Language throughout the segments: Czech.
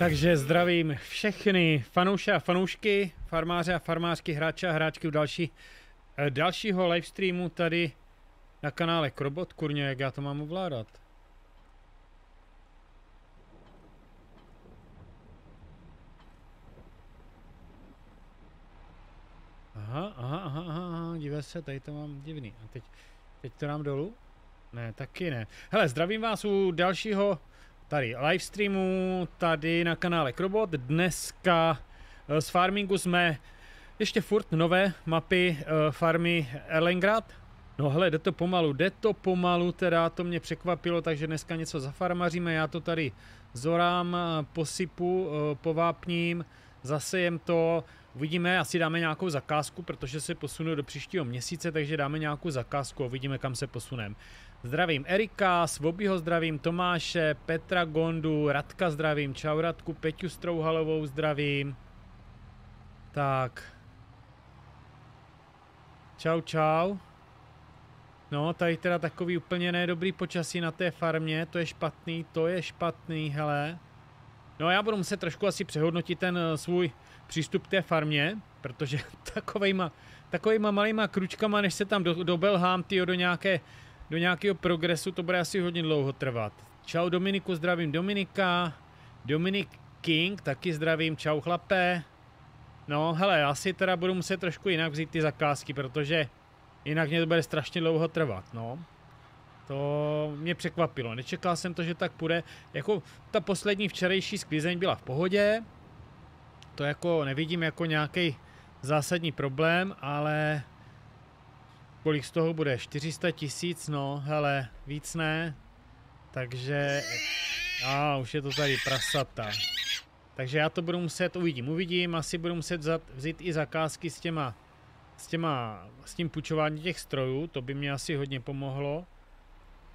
Takže zdravím všechny fanouše a fanoušky, farmáře a farmářky, hráče a hráčky u dalšího livestreamu tady na kanále Krobotkurně, jak já to mám ovládat. Aha, dívej se, tady to mám divný. A teď to dám dolů? Ne, taky ne. Hele, zdravím vás u dalšího tady livestreamu, tady na kanále Krobot. Dneska z farmingu jsme ještě furt nové mapy farmy Erlengrat. No hele, jde to pomalu, teda to mě překvapilo, takže dneska něco zafarmaříme. Já to tady zorám, posypu, povápním, zasejem to. Uvidíme, asi dáme nějakou zakázku, protože se posunu do příštího měsíce, takže dáme nějakou zakázku a uvidíme, kam se posuneme. Zdravím Erika, Svobyho zdravím, Tomáše, Petra Gondu, Radka zdravím, čau Radku, Peťu Strouhalovou zdravím. Tak. Čau. No, tady teda takový úplně nedobrý počasí na té farmě, to je špatný, hele. No, já budu muset trošku asi přehodnotit ten svůj přístup k té farmě, protože takovejma malejma kručkama, než se tam dobelhám, tyjo, do nějakého progresu, to bude asi hodně dlouho trvat. Čau Dominiku, zdravím Dominika. Dominik King, taky zdravím, čau chlapé. No hele, asi teda budu muset trošku jinak vzít ty zakázky, protože jinak mě to bude strašně dlouho trvat, no. To mě překvapilo, nečekal jsem to, že tak půjde. Jako ta poslední včerejší sklizeň byla v pohodě, to jako nevidím jako nějaký zásadní problém, ale kolik z toho bude? 400 000, no, hele, víc ne. Takže, a už je to tady prasata. Takže já to budu muset, uvidím, asi budu muset vzít i zakázky s tím půjčování těch strojů, to by mě asi hodně pomohlo.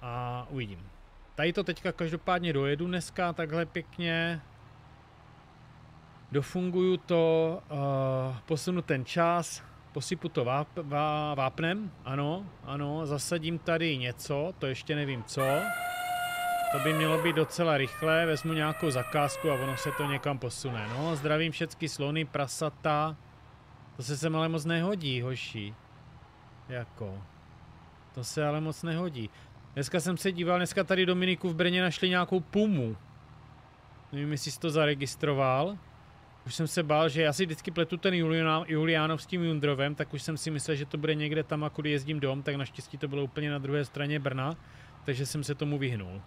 A uvidím. Tady to teďka každopádně dojedu dneska, takhle pěkně. Dofunguju to, posunu ten čas, posypu to vápnem, ano, zasadím tady něco, to ještě nevím co. To by mělo být docela rychle, vezmu nějakou zakázku a ono se to někam posune. No, zdravím všechny slony, prasata, to se sem ale moc nehodí, hoši. Jako, to se ale moc nehodí. Dneska jsem se díval, dneska tady Dominiku v Brně našli nějakou pumu. Nevím, jestli jsi to zaregistroval. Už jsem se bál, že já si vždycky pletu ten Juliánov s tím Jundrovem, tak už jsem si myslel, že to bude někde tam, a kudy jezdím dom, tak naštěstí to bylo úplně na druhé straně Brna, takže jsem se tomu vyhnul.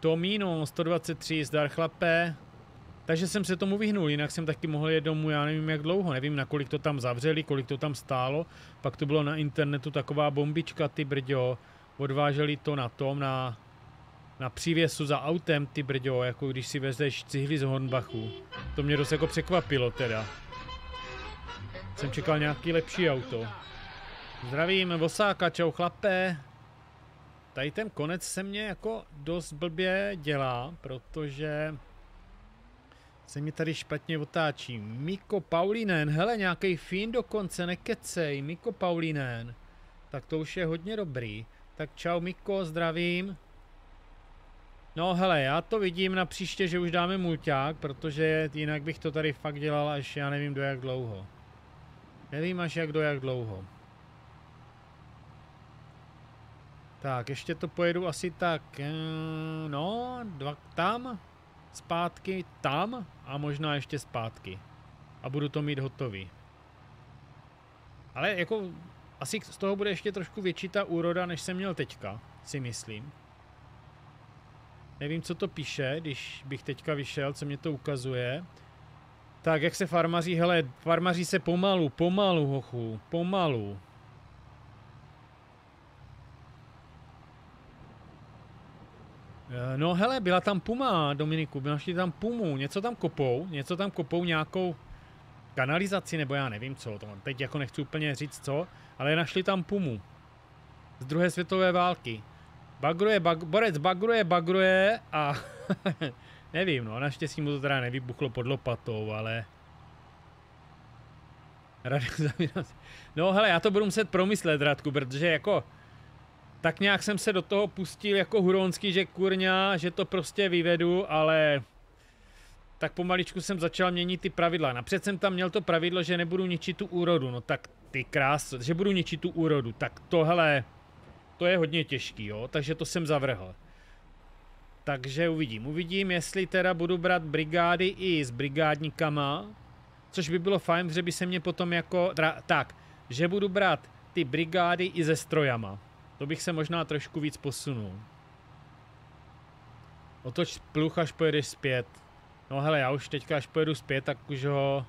Tomino 123, zdar chlapé, takže jsem se tomu vyhnul, jinak jsem taky mohl jet domů, já nevím jak dlouho, nevím na kolik to tam zavřeli, kolik to tam stálo, pak to bylo na internetu taková bombička, ty brďo, odváželi to na přívěsu za autem, ty brďo, jako když si vezeš cihly z Hornbachu. To mě dost jako překvapilo teda. Jsem čekal nějaký lepší auto. Zdravím Vosáka, čau chlapé. Tady ten konec se mě jako dost blbě dělá, protože se mi tady špatně otáčí. Miko Paulinen, hele, nějaký fin dokonce, nekecej, Miko Paulinen. Tak to už je hodně dobrý. Tak čau Miko, zdravím. No hele, já to vidím na příště, že už dáme mulťák, protože jinak bych to tady fakt dělal až já nevím do jak dlouho. Tak, ještě to pojedu asi tak, no, tam, zpátky, tam a možná ještě zpátky. A budu to mít hotový. Ale jako, asi z toho bude ještě trošku větší ta úroda, než jsem měl teďka, si myslím. Nevím, co to píše, když bych teďka vyšel, co mě to ukazuje. Tak, jak se farmaří, hele, farmaří se pomalu, hochu, pomalu. No hele, byla tam puma, Dominiku, našli tam pumu, něco tam kopou, nějakou kanalizaci, nebo já nevím co, to teď jako nechci úplně říct co, ale našli tam pumu z druhé světové války. Borec bagruje a nevím, no, naštěstí mu to teda nevybuchlo pod lopatou, ale no hele, já to budu muset promyslet, Radku, protože jako tak nějak jsem se do toho pustil jako huronský, že kurňa, že to prostě vyvedu, ale tak pomaličku jsem začal měnit ty pravidla. Napřed jsem tam měl to pravidlo, že nebudu ničit tu úrodu. No tak ty krás, že budu ničit tu úrodu. Tak tohle, to je hodně těžký, jo. Takže to jsem zavrhl. Takže uvidím. Uvidím, jestli teda budu brát brigády i s brigádníkama. Což by bylo fajn, že by se mě potom jako... Tak, že budu brát ty brigády i se strojama. To bych se možná trošku víc posunul. Otoč pluch, až pojedeš zpět. No hele, já už teďka, až pojedu zpět, tak už ho...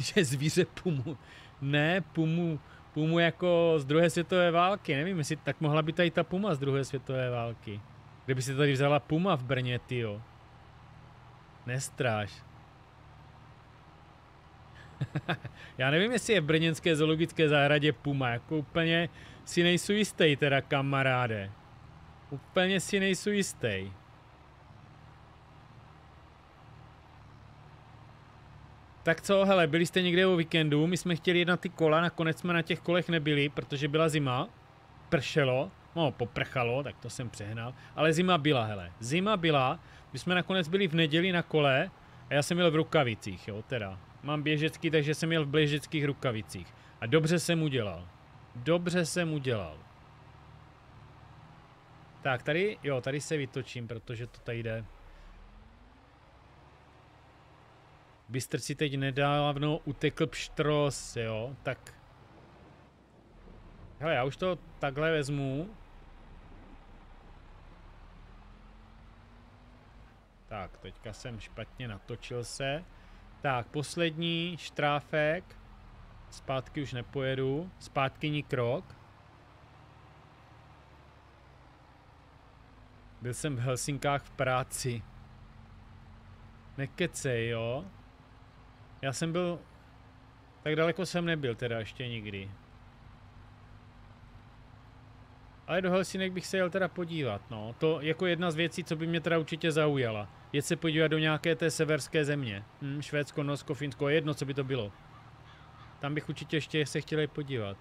že zvíře pumu. Ne, pumu. Pumu jako z druhé světové války. Nevím, jestli tak mohla být tady ta puma z druhé světové války. Kdyby si tady vzala puma v Brně, tyjo. Nestráž. Já nevím, jestli je v brněnské zoologické zahradě puma. Jako úplně si nejsou jistý teda, kamaráde. Úplně si nejsou jistý. Tak co, hele, byli jste někde o víkendu, my jsme chtěli jednat ty kola, nakonec jsme na těch kolech nebyli, protože byla zima, pršelo, no poprchalo, tak to jsem přehnal, ale zima byla, hele, zima byla, my jsme nakonec byli v neděli na kole a já jsem jel v rukavicích, jo, teda, mám běžecký, takže jsem jel v běžeckých rukavicích a dobře jsem udělal. Tak tady, jo, tady se vytočím, protože to tady jde. Bystrci teď nedávno utekl pštros, jo, tak... Hele, já už to takhle vezmu. Tak, teďka jsem špatně natočil se. Tak, poslední štráfek. Zpátky už nepojedu. Zpátky ní krok. Byl jsem v Helsinkách v práci. Nekecej, jo. Já jsem byl... Tak daleko jsem nebyl teda ještě nikdy. Ale do Helsinek bych se jel teda podívat, no. To jako jedna z věcí, co by mě teda určitě zaujala. Jet se podívat do nějaké té severské země. Švédsko, Norsko, Finsko, jedno, co by to bylo. Tam bych určitě ještě se chtěl podívat.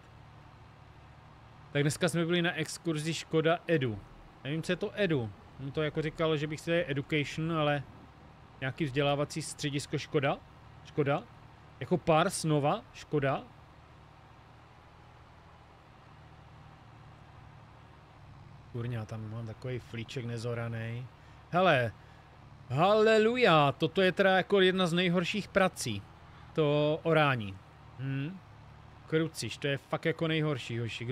Tak dneska jsme byli na exkurzi ŠKODA EDU. Nevím, co je to EDU. On to jako říkal, že bych chtěl education, ale... Nějaký vzdělávací středisko ŠKODA? ŠKODA? Jako pár snova? ŠKODA? Kurňa, tam mám takový flíček nezoraný. Hele, haleluja, toto je teda jako jedna z nejhorších prací. To orání. Kruciš, to je fakt jako nejhorší, hoši.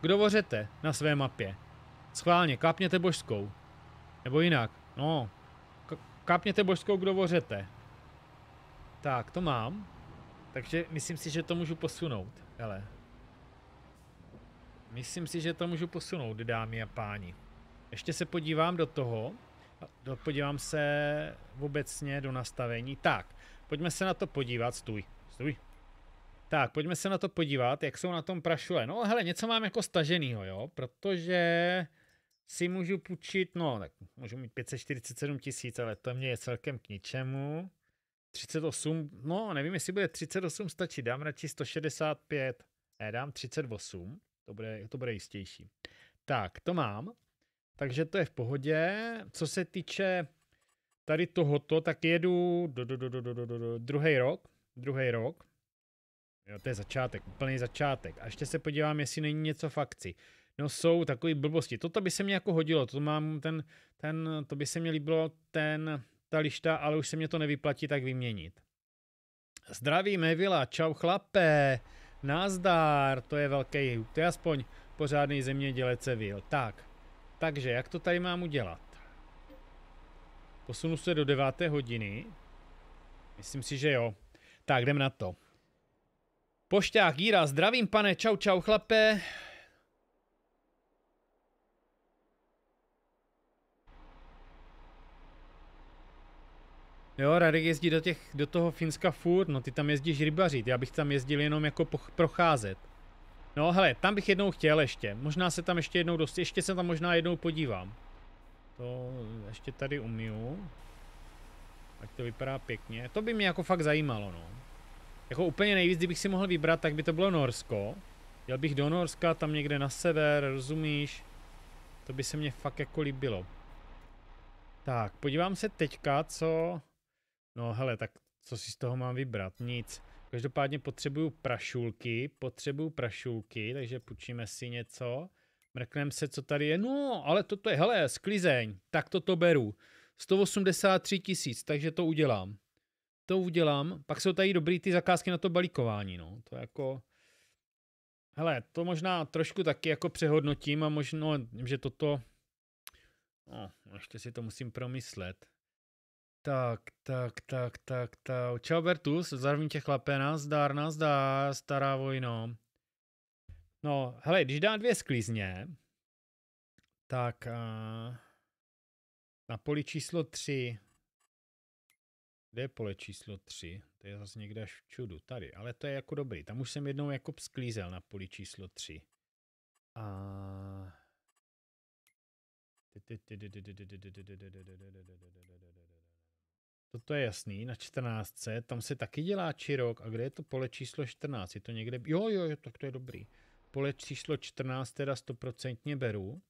Kdo ořete na své mapě? Schválně, kápněte božskou. Nebo jinak, no. Kápněte božskou, kdo ořete. Tak, to mám. Takže myslím si, že to můžu posunout. Hele. Myslím si, že to můžu posunout, dámy a páni. Ještě se podívám do toho. Podívám se obecně do nastavení. Tak, pojďme se na to podívat. Stůj. Tak, pojďme se na to podívat, jak jsou na tom prašule. No hele, něco mám jako staženýho, jo. Protože... si můžu půjčit, no tak můžu mít 547 000, ale to mě je celkem k ničemu. 38, no nevím, jestli bude 38 stačit, dám radši 165, dám 38, to bude jistější. Tak, to mám, takže to je v pohodě. Co se týče tady tohoto, tak jedu druhý rok. Jo, to je začátek, úplný začátek. A ještě se podívám, jestli není něco v akci. No jsou takové blbosti. Toto by se mě jako hodilo, to mám to by se mě líbilo, ta lišta, ale už se mě to nevyplatí tak vyměnit. Zdravím, Evila, čau chlape, nazdar, to je velký, to je aspoň pořádný zemědělec Evil. Tak, takže jak to tady mám udělat? Posunu se do 9. hodiny, myslím si, že jo. Tak, jdem na to. Pošťák Jíra, zdravím pane, čau chlape. Jo, Radek jezdí do toho Finska furt, no ty tam jezdíš rybařit, já bych tam jezdil jenom jako procházet. No hele, tam bych jednou chtěl ještě, možná se tam ještě jednou dostat, ještě se tam možná jednou podívám. To ještě tady umiju. Ať to vypadá pěkně, to by mě jako fakt zajímalo, no. Jako úplně nejvíc, kdybych si mohl vybrat, tak by to bylo Norsko. Jel bych do Norska, tam někde na sever, rozumíš? To by se mě fakt jako líbilo. Tak, podívám se teďka, co... No hele, tak co si z toho mám vybrat? Nic. Každopádně potřebuju prašulky, takže půjčíme si něco. Mrkneme se, co tady je. No, ale toto je, hele, sklizeň. Tak toto beru. 183 000, takže to udělám. To udělám. Pak jsou tady dobrý ty zakázky na to balíkování, no. To jako... Hele, to možná trošku taky jako přehodnotím a možno, že toto... No, ještě si to musím promyslet. Tak. Čau Bertus, zároveň tě chlapé, nazdar, stará vojno. No, hele, když dá 2 sklízně, tak na poli číslo 3. Kde je pole číslo 3? To je zase někde až v čudu. Tady, ale to je jako dobrý. Tam už jsem jednou jako sklízel na poli číslo 3. Toto je jasný, na 14. Tam se taky dělá čirok. A kde je to pole číslo 14? Je to někde... Jo, tak to je dobrý. Pole číslo 14 teda 100% beru.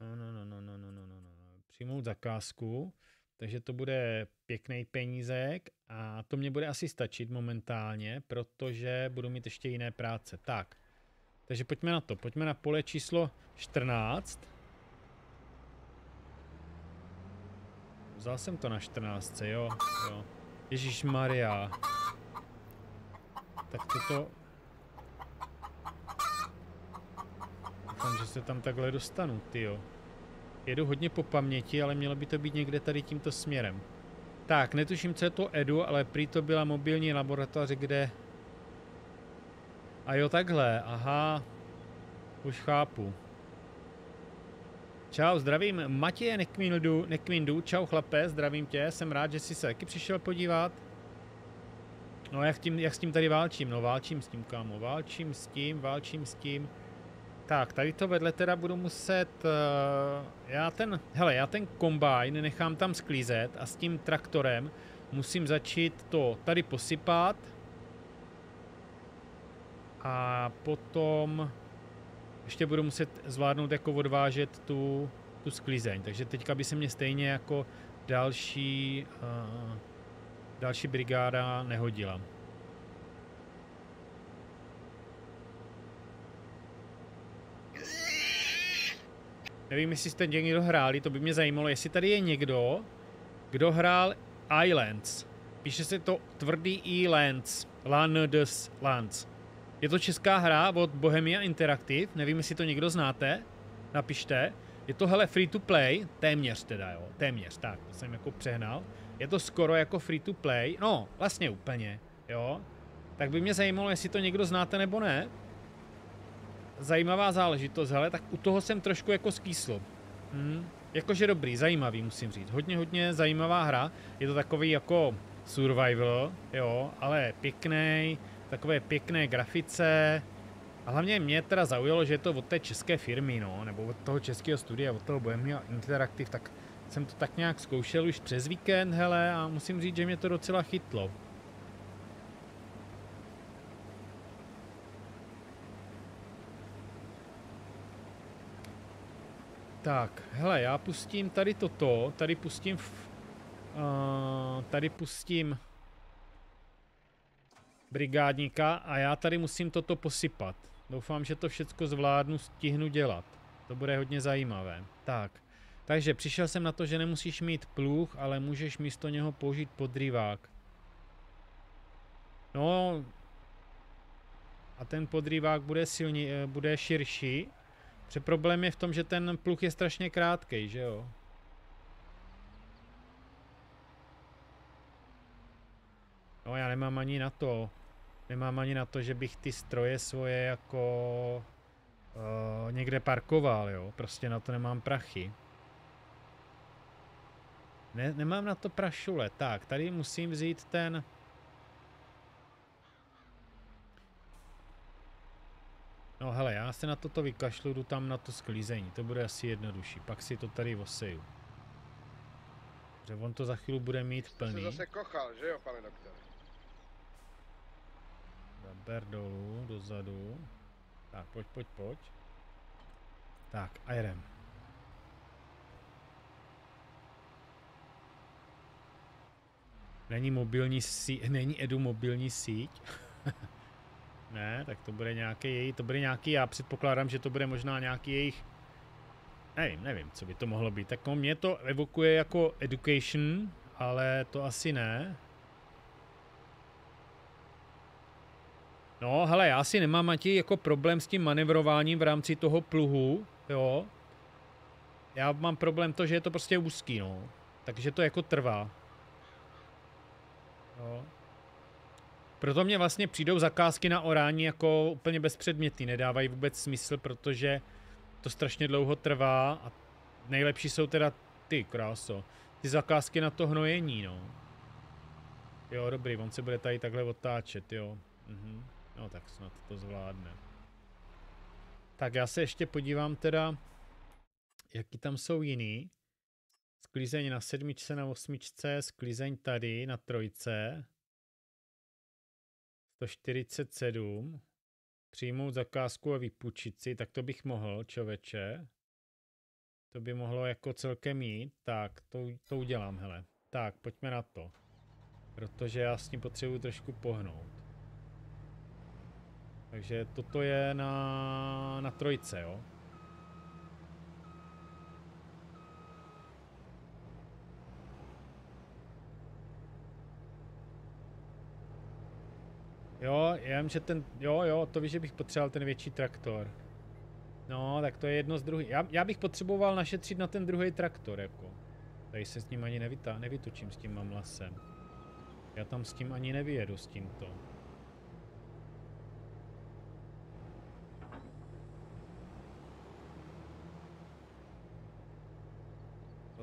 No. Přijmout zakázku. Takže to bude pěkný penízek a to mě bude asi stačit momentálně, protože budu mít ještě jiné práce. Tak, takže pojďme na to. Pojďme na pole číslo 14. Vzal jsem to na 14, jo. Ježišmarja. Tak toto... Doufám, že se tam takhle dostanu, tyjo. Jedu hodně po paměti, ale mělo by to být někde tady tímto směrem. Tak, netuším, co je to Edu, ale prý to byla mobilní laboratoř, kde... A jo, takhle, aha. Už chápu. Čau, zdravím Matěje Nekvindu, čau chlape, zdravím tě, jsem rád, že jsi se taky přišel podívat. No jak s tím tady válčím? No válčím s tím, kámo, válčím s tím. Tak, tady to vedle teda budu muset, já ten kombajn nechám tam sklízet a s tím traktorem musím začít to tady posypat a potom ještě budu muset zvládnout jako odvážet tu sklizeň, takže teďka by se mě stejně jako další brigáda nehodila. Nevím, jestli jste někdo hráli, to by mě zajímalo, jestli tady je někdo, kdo hrál Islands. Píše se to tvrdý Islands, Lands. Je to česká hra od Bohemia Interactive, nevím, jestli to někdo znáte, napište. Je to, hele, free to play, téměř teda, jo, téměř, tak, to jsem jako přehnal. Je to skoro jako free to play, no, vlastně úplně, jo. Tak by mě zajímalo, jestli to někdo znáte nebo ne. Zajímavá záležitost, hele, tak u toho jsem trošku jako skýsl. Jakože dobrý, zajímavý, musím říct, hodně zajímavá hra. Je to takový jako survival, jo, ale pěkný. Takové pěkné grafice a hlavně mě teda zaujalo, že je to od té české firmy, no, nebo od toho českého studia, od toho Bohemia Interactive, tak jsem to tak nějak zkoušel už přes víkend, hele, a musím říct, že mě to docela chytlo. Tak, hele, já pustím tady toto, tady pustím brigádníka a já tady musím toto posypat. Doufám, že to všecko zvládnu, stihnu dělat. To bude hodně zajímavé. Tak, takže přišel jsem na to, že nemusíš mít pluh, ale můžeš místo něho použít podrývák. No a ten podrývák bude širší. Protože problém je v tom, že ten pluh je strašně krátký, že jo? No já nemám ani na to. Nemám ani na to, že bych ty stroje svoje jako někde parkoval, jo. Prostě na to nemám prachy. Ne, nemám na to prašule. Tak, tady musím vzít ten... No hele, já se na toto vykašlu, jdu tam na to sklízení. To bude asi jednodušší. Pak si to tady oseju. Že on to za chvíli bude mít plný. Jste se zase kochal, že jo, pane doktore? Ber dolů, dozadu. Tak, pojď. Tak, a jdem. Není Edu mobilní síť? Ne, tak to bude nějaký, já předpokládám, že to bude možná nějaký jejich, nevím, co by to mohlo být. Tak mě to evokuje jako education, ale to asi ne. No, hele, já si nemám, Matěj, jako problém s tím manevrováním v rámci toho pluhu, jo. Já mám problém to, že je to prostě úzký, no. Takže to jako trvá. Jo. Proto mě vlastně přijdou zakázky na orání jako úplně bezpředmětný, nedávají vůbec smysl, protože to strašně dlouho trvá a nejlepší jsou teda ty, kráso, ty zakázky na to hnojení, no. Jo, dobrý, on se bude tady takhle otáčet, jo. Mhm. No tak snad to zvládne. Tak já se ještě podívám teda, jaký tam jsou jiný. Sklizeň na 7, na 8, sklizeň tady na 3. 147. Přijmout zakázku a vypůjčit si, tak to bych mohl, čověče. To by mohlo jako celkem jít, tak to udělám, hele. Tak, pojďme na to. Protože já s ním potřebuji trošku pohnout. Takže toto je na 3, jo. Jo, já vím, že ten, jo, to víš, že bych potřeboval ten větší traktor. No, tak to je jedno z druhých. Já bych potřeboval našetřit na ten druhý traktor, jako. Tady se s ním ani nevytočím s tím mamlasem. Já tam s tím ani nevyjedu, s tímto.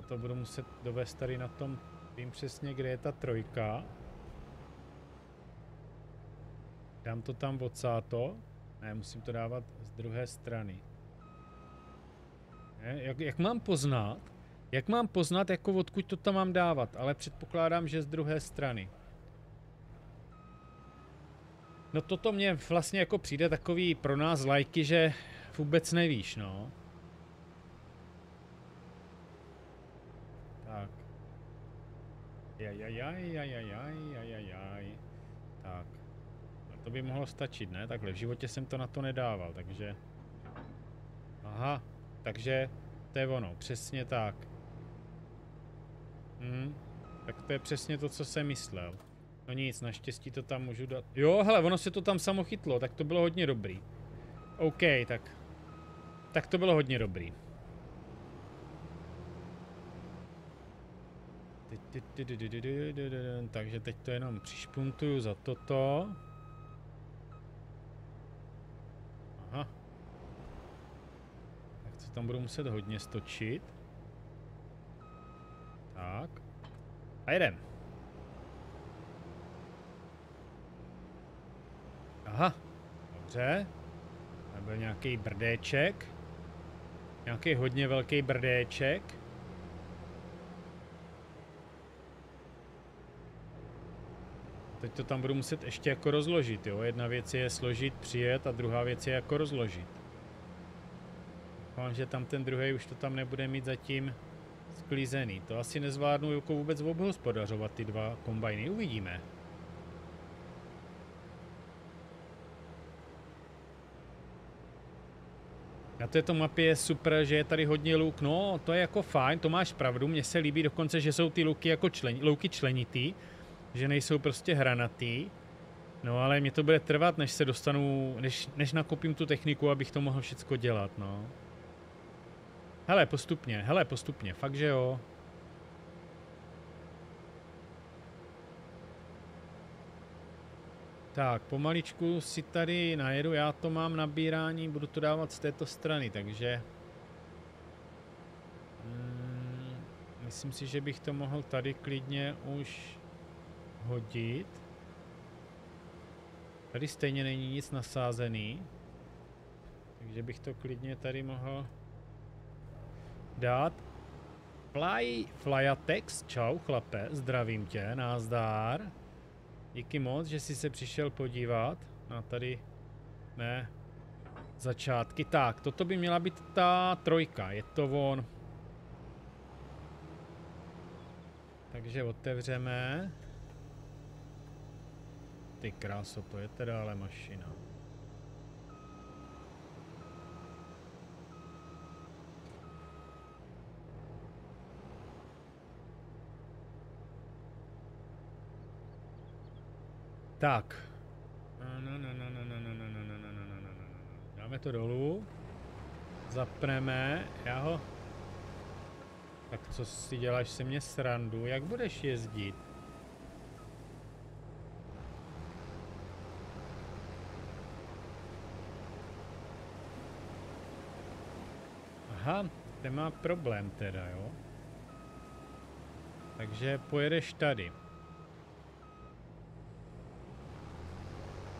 To budu muset dovést tady na tom, vím přesně, kde je ta 3. Dám to tam odsáto. Ne, musím to dávat z druhé strany. Ne, jak mám poznat, jako odkud to tam mám dávat, ale předpokládám, že z druhé strany. No toto mě vlastně jako přijde takový pro nás lajky, že vůbec nevíš, no. Tak, to by mohlo stačit, ne? Takhle, v životě jsem to na to nedával, takže... Aha, takže to je ono, přesně tak. Tak to je přesně to, co jsem myslel. No nic, naštěstí to tam můžu dát... Jo, hele, ono se to tam samo chytlo, tak to bylo hodně dobrý. OK, tak to bylo hodně dobrý. Takže teď to jenom přišpuntuju za toto. Aha. Tak to tam budu muset hodně stočit. Tak. A jedem. Aha. Dobře. Tam byl nějaký brdéček. Nějaký hodně velký brdéček. Teď to tam budu muset ještě jako rozložit, jo. Jedna věc je složit, přijet a druhá věc je jako rozložit. Doufám, že tam ten druhý už to tam nebude mít zatím sklízený. To asi nezvládnu jako vůbec obhospodařovat ty dva kombajny, uvidíme. Na této mapě je super, že je tady hodně luk, no to je jako fajn, to máš pravdu, mně se líbí dokonce, že jsou ty luky jako členitý. Že nejsou prostě hranatý. No ale mě to bude trvat, než se dostanu, než nakopím tu techniku, abych to mohl všecko dělat, no. Hele, postupně, fakt že jo. Tak, pomaličku si tady najedu, já to mám nabírání, budu to dávat z této strany, takže... myslím si, že bych to mohl tady klidně už... hodit. Tady stejně není nic nasázený. Takže bych to klidně tady mohl dát. Flyatex, čau chlape, zdravím tě, nazdar. Díky moc, že jsi se přišel podívat na tady mé začátky. Tak, toto by měla být ta 3, je to on. Takže otevřeme. Ty kráso, to je teda ale mašina. Tak. Dáme to dolů. Zapneme. Já ho... Tak co si děláš se mě srandu? Jak budeš jezdit? Aha, ten má problém teda, jo? Takže pojedeš tady.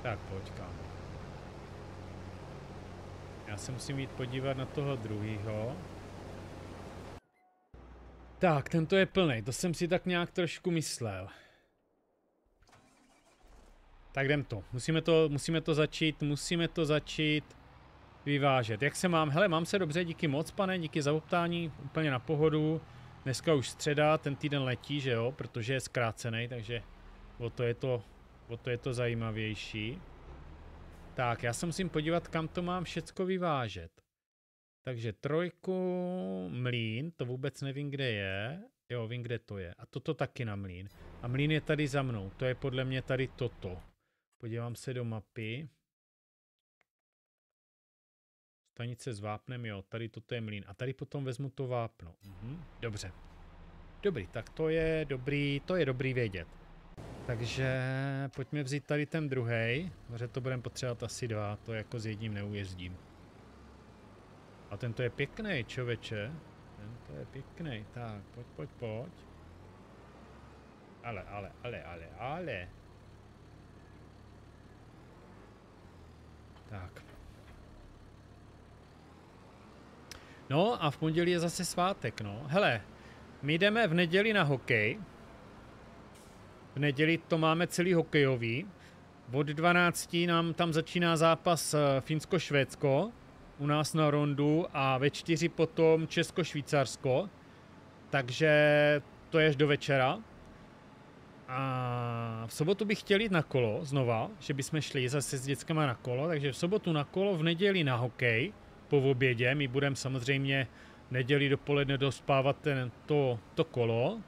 Tak počkám. Já se musím jít podívat na toho druhýho. Tak, tento je plný, to jsem si tak nějak trošku myslel. Tak jdem to. Musíme to začít vyvážet. Jak se mám? Hele, mám se dobře, díky moc, pane, díky za optání, úplně na pohodu. Dneska už středa, ten týden letí, že jo, protože je zkrácený, takže o to je to zajímavější. Tak, já se musím podívat, kam to mám všecko vyvážet. Takže trojku, mlýn, to vůbec nevím, kde je. Jo, vím, kde to je. A toto taky na mlýn. A mlýn je tady za mnou, to je podle mě tady toto. Podívám se do mapy. Stanice s vápnem, jo, tady toto je mlýn. A tady potom vezmu to vápno. Mhm, dobře. Dobrý, tak to je dobrý vědět. Takže pojďme vzít tady ten druhý, protože to budeme potřebovat asi dva, to jako s jedním neujezdím. A tento je pěkný, čověče. Tento je pěkný, tak pojď. Ale. Tak. No a v pondělí je zase svátek, no. Hele, my jdeme v neděli na hokej. V neděli to máme celý hokejový. Od 12 nám tam začíná zápas Finsko-Švédsko. U nás na rondu a ve 4 potom Česko-Švýcarsko. Takže to je až do večera. A v sobotu bych chtěl jít na kolo znova, že bychom šli zase s dětskama na kolo. Takže v sobotu na kolo, v neděli na hokej po obědě. My budeme samozřejmě neděli dopoledne dospávat to kolo.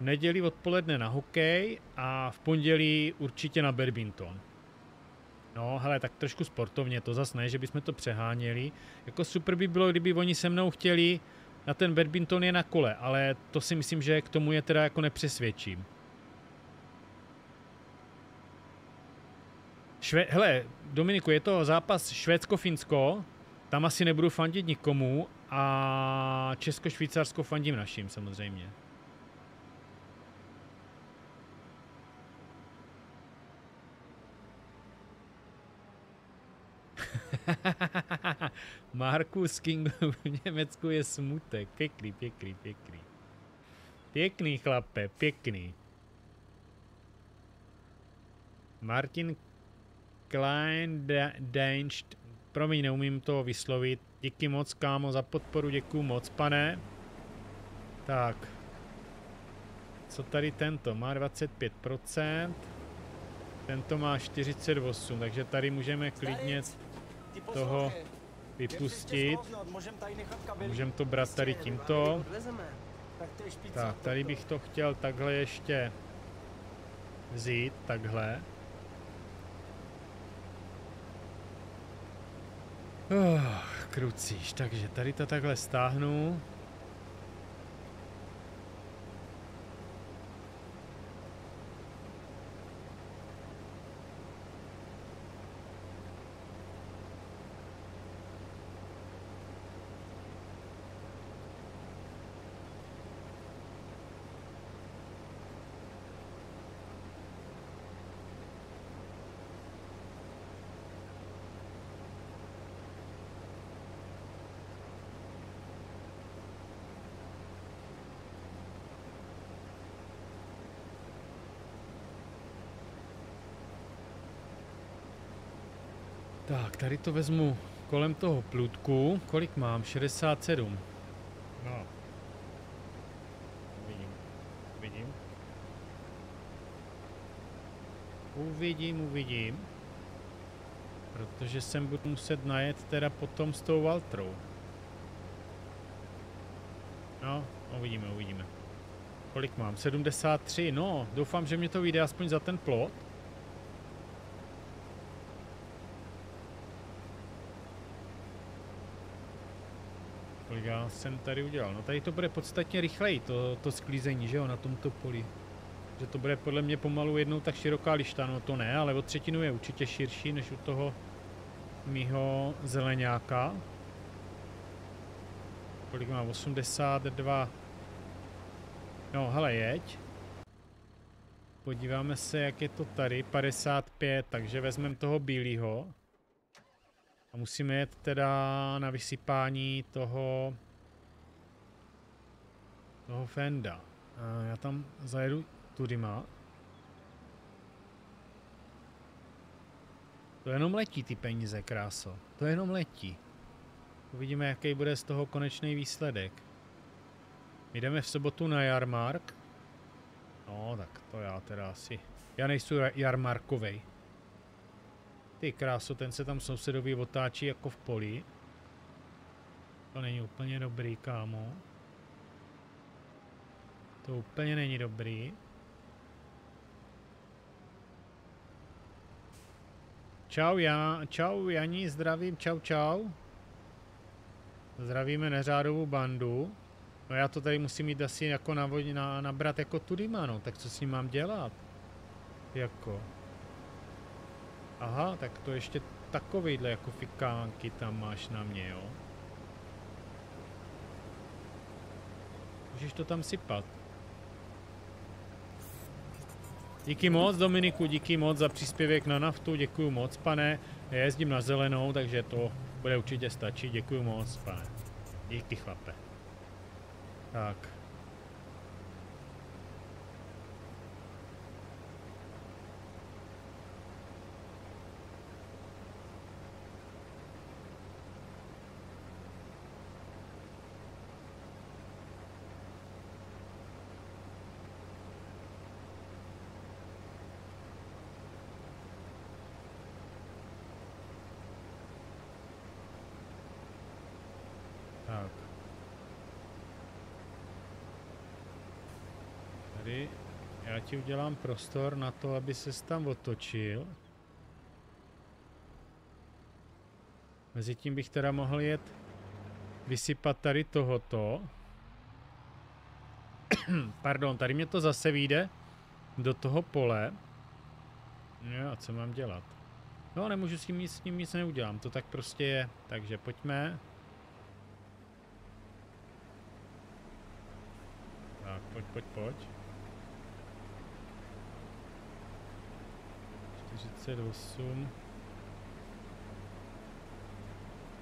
V neděli odpoledne na hokej a v pondělí určitě na badminton. No, hele, tak trošku sportovně, to zas ne, že bychom to přeháněli. Jako super by bylo, kdyby oni se mnou chtěli na ten badminton je na kole, ale to si myslím, že k tomu je teda jako nepřesvědčím. Hele, Dominiku, je to zápas Švédsko-Finsko, tam asi nebudu fandit nikomu a Česko-Švýcarsko fandím našim samozřejmě. Markus King v Německu je smutek. Pěkný. Pěkný chlape, pěkný. Martin Klein Deinst. Promiň, neumím to vyslovit. Díky moc, kámo, za podporu, děkuju moc, pane. Tak. Co tady tento? Má 25%. Tento má 48%, takže tady můžeme klidně toho vypustit. Můžeme to brát tady tímto. Tak, tady bych to chtěl takhle ještě vzít, takhle. Krucíš, takže tady to takhle stáhnu. Tak, tady to vezmu kolem toho plůtku. Kolik mám? 67. No. Vidím. Uvidím. Protože sem budu muset najet teda potom s tou Valtrou. No, uvidíme. Kolik mám? 73, no, doufám, že mě to vyjde aspoň za ten plot. Kolik já jsem tady udělal? No tady to bude podstatně rychleji, to sklízení, že jo, na tomto poli. Že to bude podle mě pomalu jednou tak široká lišta, no to ne, ale o třetinu je určitě širší než u toho mýho zeleňáka. Kolik mám? 82. No hele, jeď. Podíváme se, jak je to tady. 55, takže vezmeme toho bílýho. A musíme jet teda na vysypání toho Fenda. A já tam zajedu tudyma. To jenom letí ty peníze, kráso. To jenom letí. Uvidíme, jaký bude z toho konečný výsledek. My jdeme v sobotu na jarmark. No, tak to já teda asi. Já nejsou jarmarkovej. Ty kráso, ten se tam sousedový otáčí jako v poli. To není úplně dobrý, kámo. To úplně není dobrý. Čau, čau Janí, zdravím, čau. Zdravíme neřádovou bandu. No já to tady musím jít asi jako nabrat jako tudyma, no, tak co s ním mám dělat? Jako. Aha, tak to ještě takovejhle jako fikánky tam máš na mě, jo. Můžeš to tam sypat. Díky moc, Dominiku, díky moc za příspěvek na naftu, děkuju moc, pane. Já jezdím na zelenou, takže to bude určitě stačit, děkuju moc, pane. Díky, chlape. Tak. Já ti udělám prostor na to, aby ses tam otočil. Mezitím bych teda mohl jet vysypat tady tohoto. Pardon, tady mě to zase vyjde do toho pole. No a co mám dělat? No nemůžu s ním nic neudělám, to tak prostě je. Takže pojďme. Tak, pojď. 38.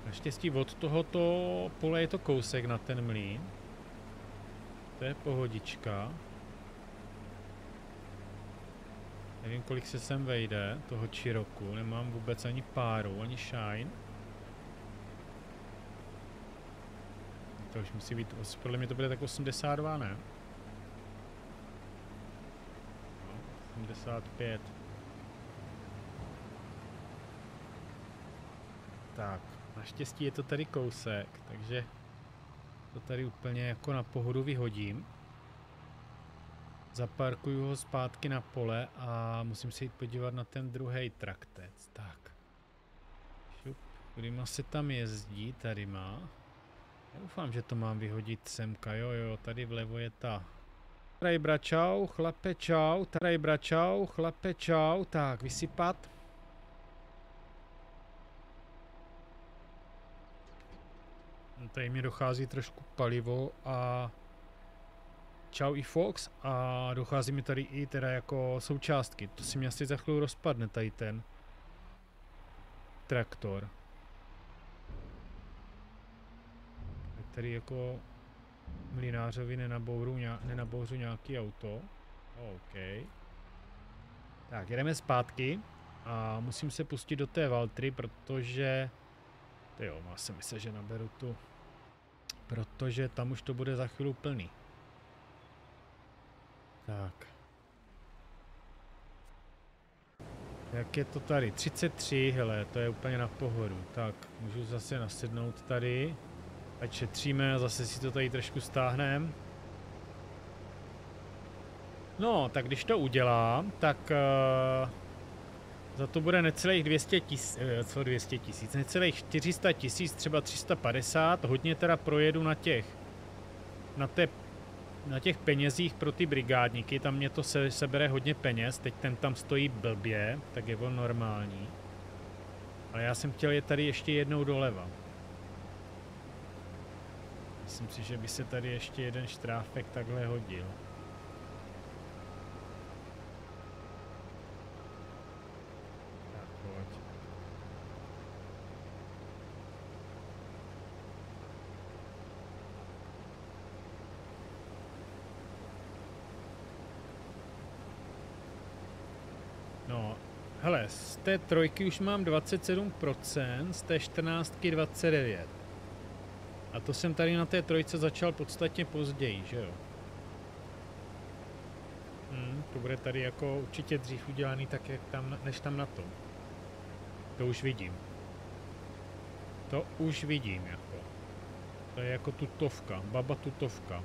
Naštěstí od tohoto pole je to kousek na ten mlýn. To je pohodička. Nevím, kolik se sem vejde toho čiroku. Nemám vůbec ani páru, ani shine. To už musí být, podle mě to bude tak 82, ne? 85. Tak, naštěstí je to tady kousek, takže to tady úplně jako na pohodu vyhodím. Zaparkuju ho zpátky na pole a musím se jít podívat na ten druhý traktec. Tak. Šup, kudyma se tam jezdí, tady má. Já doufám, že to mám vyhodit semka, jo, tady vlevo je ta. Tady bračau, chlape, čau, tak, vysypat. Tady mi dochází trošku palivo a čau i Fox a dochází mi tady i teda jako součástky. To si mě asi za chvíli rozpadne tady ten traktor. Tady jako mlynářovi nenabouřu nějaký auto. OK. Tak jedeme zpátky a musím se pustit do té Valtry, protože jo, má se myslet, že naberu tu, protože tam už to bude za chvíli plný. Tak. Jak je to tady? 33, hele, to je úplně na pohodu. Tak, můžu zase nasednout tady. Ať šetříme a zase si to tady trošku stáhneme. No, tak když to udělám, tak za to bude necelých 400 tisíc, třeba 350, hodně teda projedu na těch penězích pro ty brigádníky, tam mě to sebere hodně peněz, teď ten tam stojí blbě, tak je on normální. Ale já jsem chtěl je tady ještě jednou doleva. Myslím si, že by se tady ještě jeden štráfek takhle hodil. Hele, z té trojky už mám 27%, z té 14 29%. A to jsem tady na té trojce začal podstatně později, že jo? To bude tady jako určitě dřív udělaný tak, jak tam, než tam na tom. To už vidím. To už vidím jako. To je jako tutovka, baba tutovka.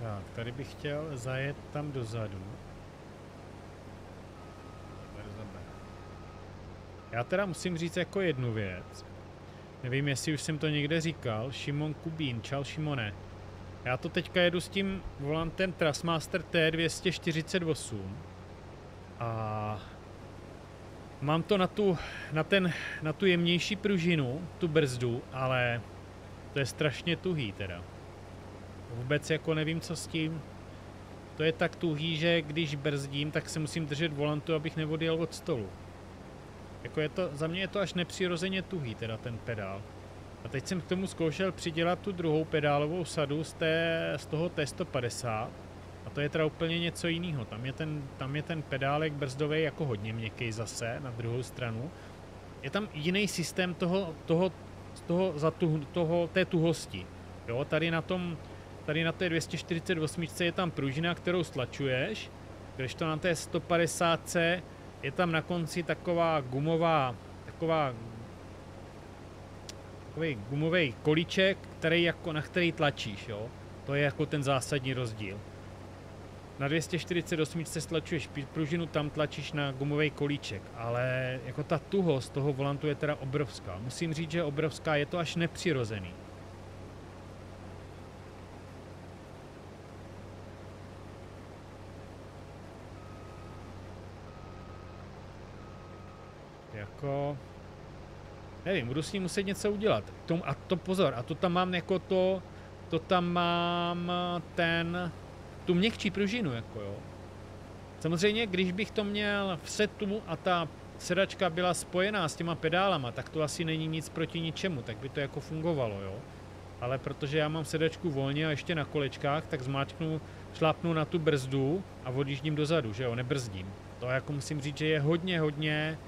Tak, tady bych chtěl zajet tam dozadu. Já teda musím říct jako jednu věc. Nevím, jestli už jsem to někde říkal. Šimon Kubín, čau Šimone. Já to teďka jedu s tím volantem Thrustmaster T248. A mám to na tu jemnější pružinu, tu brzdu, ale to je strašně tuhý teda. Vůbec jako nevím, co s tím. To je tak tuhý, že když brzdím, tak se musím držet volantu, abych neodjel od stolu. Jako je to, za mě je to až nepřirozeně tuhý, teda ten pedál. A teď jsem k tomu zkoušel přidělat tu druhou pedálovou sadu z toho T150. A to je teda úplně něco jiného. Tam je ten pedálek brzdový jako hodně měkký zase, na druhou stranu. Je tam jiný systém té tuhosti. Jo, tady na té 248 je tam pružina, kterou stlačuješ, kdežto na té 150 je tam na konci taková gumová, takový gumový kolíček, který jako, na který tlačíš, jo? To je jako ten zásadní rozdíl. Na 248 stlačuješ pružinu, tam tlačíš na gumový kolíček, ale jako ta tuhost toho volantu je teda obrovská. Musím říct, že obrovská, je to až nepřirozený. Jako, nevím, budu s ním muset něco udělat. A to pozor, a to tam mám jako to tam mám tu měkčí pružinu, jako jo. Samozřejmě, když bych to měl v setu a ta sedačka byla spojená s těma pedálama, tak to asi není nic proti ničemu, tak by to jako fungovalo, jo. Ale protože já mám sedačku volně a ještě na kolečkách, tak zmáčknu, šlápnu na tu brzdu a odjíždím dozadu, že jo, nebrzdím. To jako musím říct, že je hodně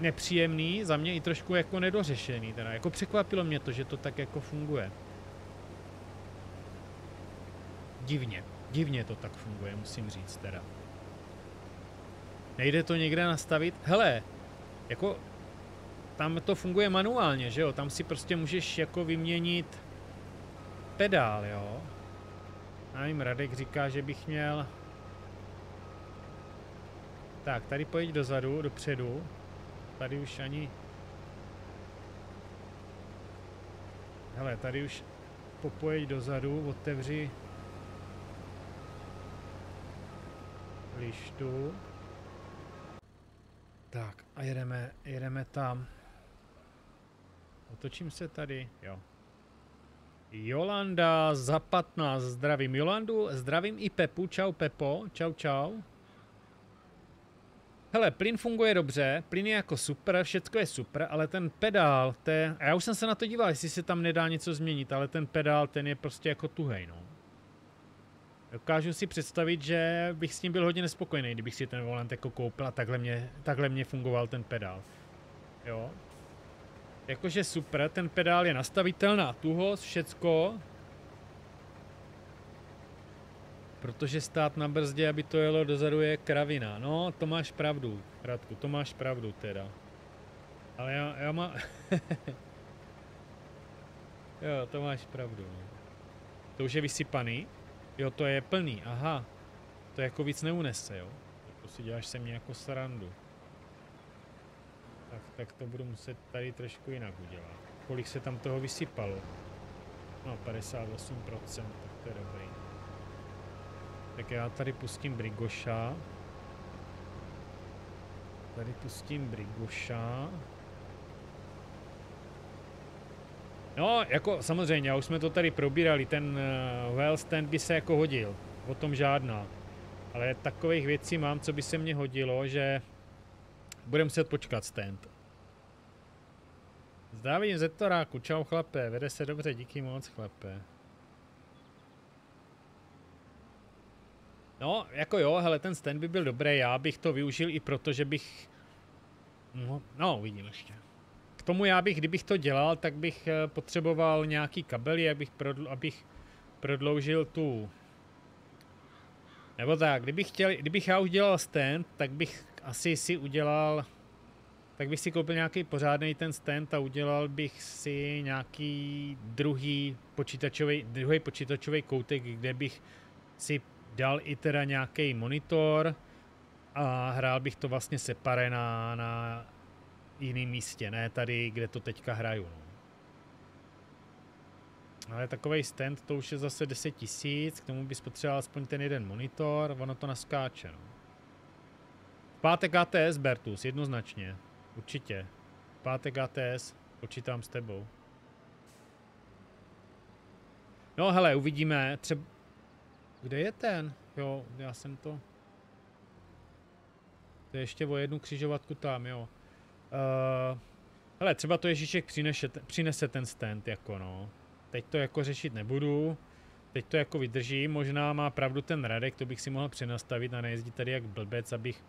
nepříjemný, za mě i trošku jako nedořešený, teda jako překvapilo mě to, že to tak jako funguje. Divně to tak funguje, musím říct teda. Nejde to někde nastavit, hele, jako tam to funguje manuálně, že jo, tam si prostě můžeš jako vyměnit pedál, jo. Já nevím, Radek říká, že bych měl. Tak, tady pojď dozadu, dopředu. Tady už ani... Hele, tady už popojeď dozadu, otevři lištu. Tak, a jedeme tam. Otočím se tady, jo. Jolanda za 15, zdravím Jolandu, zdravím i Pepu, čau Pepo, čau. Hele, plyn funguje dobře, plyn je jako super, všecko je super, ale ten pedál, a já už jsem se na to díval, jestli se tam nedá něco změnit, ale ten pedál, ten je prostě jako tuhej, no. Dokážu si představit, že bych s ním byl hodně nespokojený, kdybych si ten volant jako koupil a takhle mě fungoval ten pedál. Jo. Jakože super, ten pedál je nastavitelná tuhost, všecko. Protože stát na brzdě, aby to jelo dozadu, je kravina. No, to máš pravdu, Radku, to máš pravdu teda. Ale já mám... Jo, to máš pravdu. To už je vysypaný? Jo, to je plný, aha. To jako víc neunese, jo. To si děláš se mě jako srandu. Tak to budu muset tady trošku jinak udělat. Kolik se tam toho vysypalo? No, 58%, tak to je dobrý. Tak já tady pustím Brigoša. Tady pustím Brigoša. No, jako samozřejmě, už jsme to tady probírali, ten well stand by se jako hodil, o tom žádná. Ale takových věcí mám, co by se mně hodilo, že budeme muset počkat stand. Zdravím ze Toráku, čau chlape, vede se dobře, díky moc chlape. No, jako jo, hele, ten stand by byl dobrý, já bych to využil i proto, že bych... No, uvidím ještě. K tomu já bych, kdybych to dělal, tak bych potřeboval nějaký kabely, abych prodloužil tu... Nebo tak, kdybych já udělal stand, tak bych asi si udělal... Tak bych si koupil nějaký pořádný ten stand a udělal bych si nějaký druhý počítačový koutek, kde bych si dal i teda nějaký monitor a hrál bych to vlastně separé na jiném místě, ne tady, kde to teďka hraju. No. Ale takovej stand, to už je zase 10 tisíc, k tomu bys potřeboval aspoň ten jeden monitor, ono to naskáče. No. V pátek ATS, Bertus, jednoznačně, určitě. V pátek ATS, počítám s tebou. No hele, uvidíme, třeba... Kde je ten? Jo, já jsem to... To je ještě o jednu křižovatku tam, jo. Hele, třeba to Ježíšek přinese ten stand, jako no. Teď to jako řešit nebudu. Teď to jako vydržím, možná má pravdu ten Radek, to bych si mohl přenastavit a nejezdit tady jak blbec, abych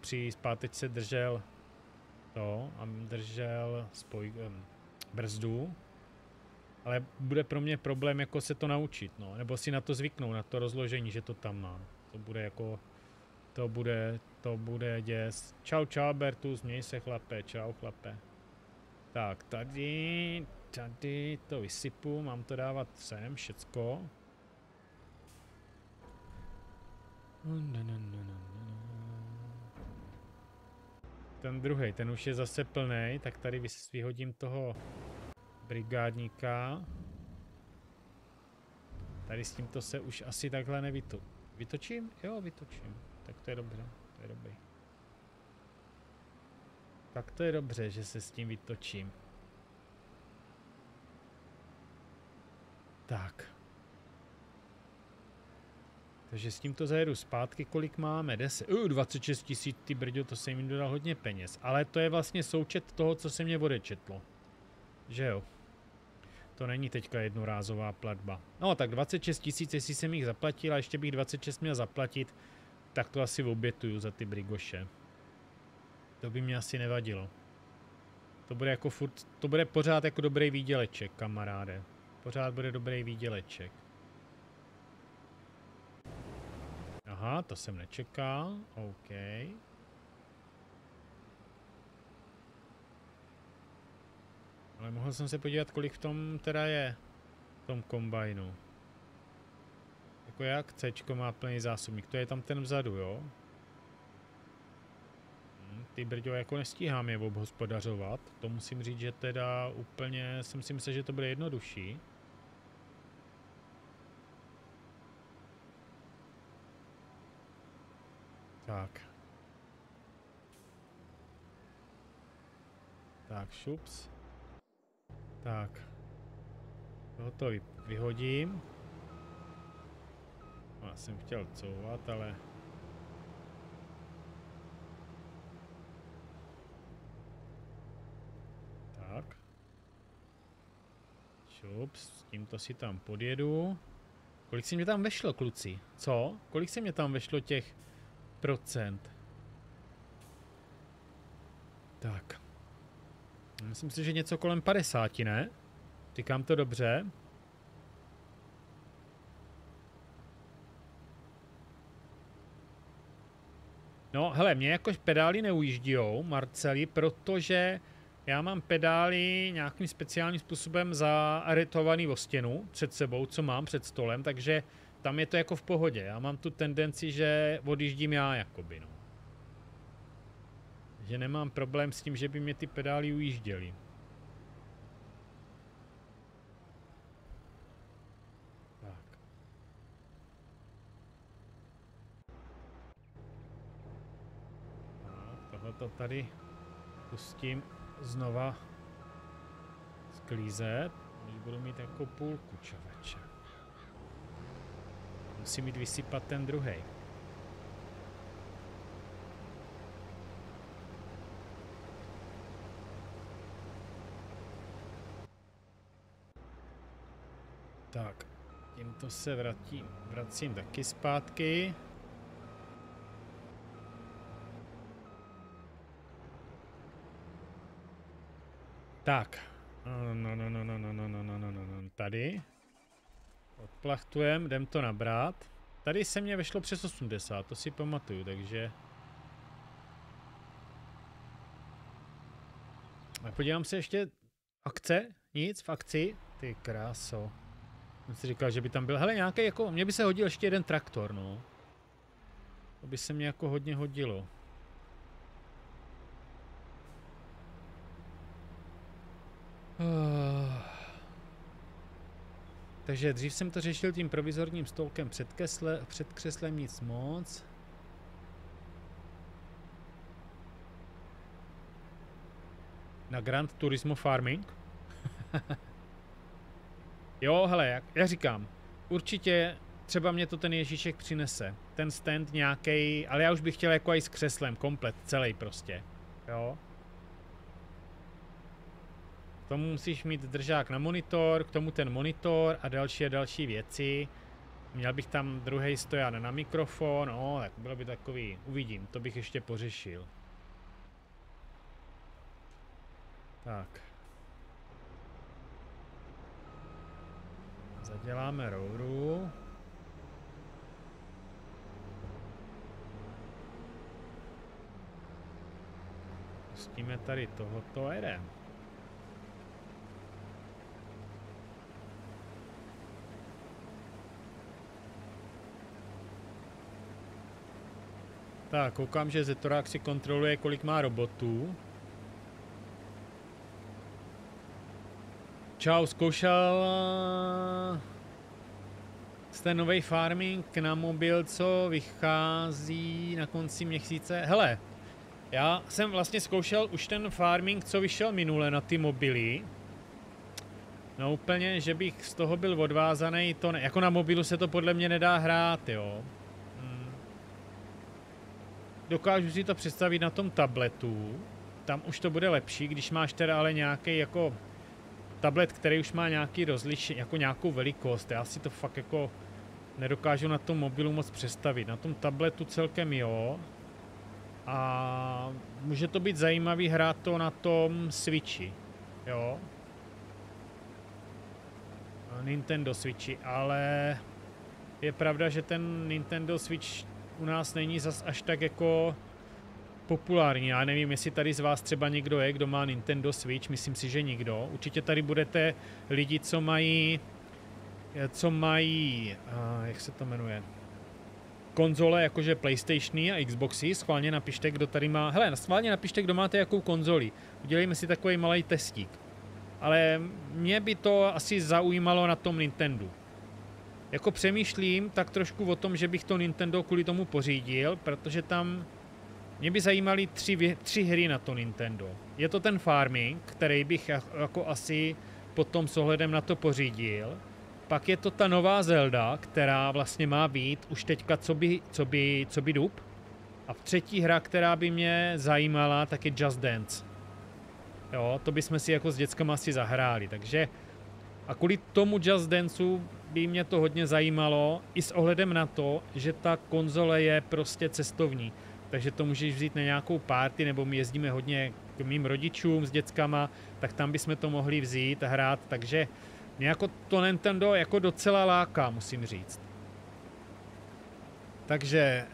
při zpátečce držel to a držel brzdu. Ale bude pro mě problém jako se to naučit, no, nebo si na to zvyknou, na to rozložení, že to tam mám. To bude jako, to bude děs. Čau Bertus, měj se chlape, čau chlape. Tak, tady to vysypu, mám to dávat sem, všecko. Ten druhý, ten už je zase plný, tak tady vyhodím toho brigádníka. Tady s tímto se už asi takhle vytočím? Jo, vytočím. Tak to je dobře, to je dobrý. Tak to je dobře, že se s tím vytočím. Tak. Takže s tímto zajedu zpátky, kolik máme? 10. 26 tisíc, ty brďo, to jsem jim dodal hodně peněz. Ale to je vlastně součet toho, co se mě odečetlo. Že jo. To není teďka jednorázová platba. No tak 26 tisíc, jestli jsem jich zaplatil a ještě bych 26 měl zaplatit, tak to asi obětuju za ty brigoše. To by mě asi nevadilo. To bude jako furt, to bude pořád jako dobrý výděleček, kamaráde. Pořád bude dobrý výděleček. Aha, to jsem nečekal. OK. Ale mohl jsem se podívat, kolik v tom teda je, v tom kombajnu. Jako jak Cčko má plný zásobník, to je tam ten vzadu, jo? Ty brďo, jako nestíhám je obhospodařovat, to musím říct, že teda úplně jsem si myslel, že to bude jednodušší. Tak. Tak, šups. Tak, to vyhodím. Já jsem chtěl couvat, ale... Tak. Šup, s tímto si tam podjedu. Kolik se mě tam vešlo, kluci? Co? Kolik se mě tam vešlo těch procent? Tak. Myslím si, že něco kolem 50, ne? Říkám to dobře. No, hele, mě jakož pedály neujíždíjou, Marceli, protože já mám pedály nějakým speciálním způsobem zaretovaný o stěnu před sebou, co mám před stolem, takže tam je to jako v pohodě. Já mám tu tendenci, že odjíždím já, jakoby, no. Že nemám problém s tím, že by mě ty pedály ujížděly. Tak. Tohle to tady pustím znova sklízet, když budu mít jako půlku, čověče. Musím jít vysypat ten druhý. Tak, tímto se vracím taky zpátky. Tak, no, tady. Odplachtujem, jdem to nabrát. Tady se mě vešlo přes 80, to si pamatuju, takže... A podívám se ještě, akce, nic v akci, ty kráso. On si říkal, že by tam byl, hele, nějaký jako, mně by se hodil ještě jeden traktor, no. To by se mě jako hodně hodilo. Takže dřív jsem to řešil tím provizorním stolkem před křeslem, nic moc. Na Grand Turismo Farming. Jo, hele, já říkám, určitě třeba mě to ten Ježíšek přinese, ten stand nějaký, ale já už bych chtěl jako i s křeslem, komplet, celý prostě, jo. K tomu musíš mít držák na monitor, k tomu ten monitor a další věci. Měl bych tam druhý stojan na mikrofon, no, tak bylo by takový, uvidím, to bych ještě pořešil. Tak. Zaděláme rouru. Pustíme tady tohoto a jdeme. Tak, koukám, že Zetorák si kontroluje, kolik má robotů. Čau, zkoušel ten nový farming na mobil, co vychází na konci měsíce. Hele, já jsem vlastně zkoušel už ten farming, co vyšel minule na ty mobily. No úplně, že bych z toho byl odvázaný, to ne. Jako na mobilu se to podle mě nedá hrát, jo. Dokážu si to představit na tom tabletu. Tam už to bude lepší, když máš teda ale nějaký jako tablet, který už má nějaký rozlišení, jako nějakou velikost. Já si to fakt jako nedokážu na tom mobilu moc představit. Na tom tabletu celkem jo. A může to být zajímavý hrát to na tom Switchi. Jo. Nintendo Switchi, ale je pravda, že ten Nintendo Switch u nás není zas až tak jako populární. Já nevím, jestli tady z vás třeba někdo je, kdo má Nintendo Switch, myslím si, že nikdo. Určitě tady budete lidi, co mají, jak se to jmenuje, konzole, jakože PlayStationy a Xboxy, schválně napište, kdo tady má, hele, schválně napište, kdo máte jakou konzoli. Udělejme si takový malý testík. Ale mě by to asi zaujímalo na tom Nintendo. Jako přemýšlím tak trošku o tom, že bych to Nintendo kvůli tomu pořídil, protože tam mě by zajímaly tři hry na to Nintendo. Je to ten farming, který bych jako asi potom s ohledem na to pořídil. Pak je to ta nová Zelda, která vlastně má být už teďka co by dub. A v třetí hra, která by mě zajímala, tak je Just Dance. Jo, to bychom si jako s dětskama asi zahráli, takže A kvůli tomu Just Danceu by mě to hodně zajímalo, i s ohledem na to, že ta konzole je prostě cestovní. Takže to můžeš vzít na nějakou party, nebo my jezdíme hodně k mým rodičům s dětskama, tak tam bychom to mohli vzít a hrát, takže mě jako to Nintendo jako docela láká, musím říct. Takže...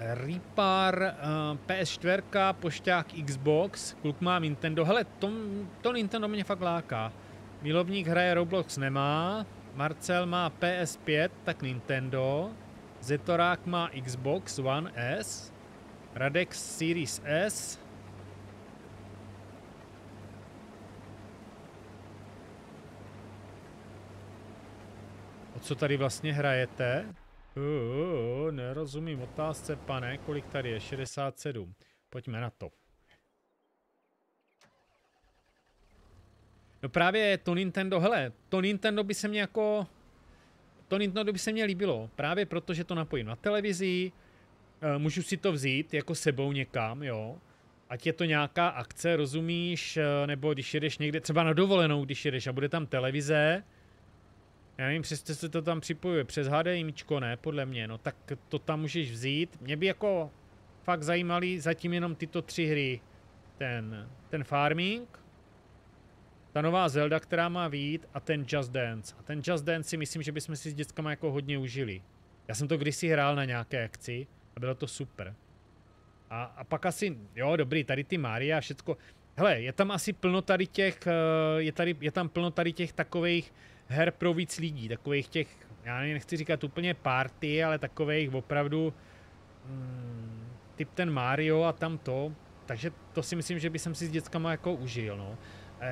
Repar, PS4, pošťák Xbox, kluk má Nintendo. Hele, to Nintendo mě fakt láká. Milovník hraje Roblox nemá, Marcel má PS5, tak Nintendo, Zetorák má Xbox One S, Radek Series S, o co tady vlastně hrajete? Nerozumím otázce, pane, kolik tady je? 67. Pojďme na to. No právě to Nintendo, hele, to Nintendo by se mně líbilo, právě protože to napojím na televizi, můžu si to vzít jako sebou někam, jo. Ať je to nějaká akce, rozumíš, nebo když jedeš někde, třeba na dovolenou, když jedeš a bude tam televize, já nevím, přesto se to tam připojuje přes HDMIčko, ne, podle mě, no tak to tam můžeš vzít. Mě by jako fakt zajímaly zatím jenom tyto tři hry. Ten Farming, ta nová Zelda, která má vyjít, a ten Just Dance. A ten Just Dance si myslím, že bychom si s dětskama jako hodně užili. Já jsem to kdysi hrál na nějaké akci a bylo to super. A pak asi, jo dobrý, tady ty Maria a všecko. Hele, je tam asi plno tady těch, je tam plno tady těch takových her pro víc lidí, takových těch, já nechci říkat úplně party, ale takových opravdu typ ten Mario a tam to, takže to si myslím, že by jsem si s dětskama jako užil, no.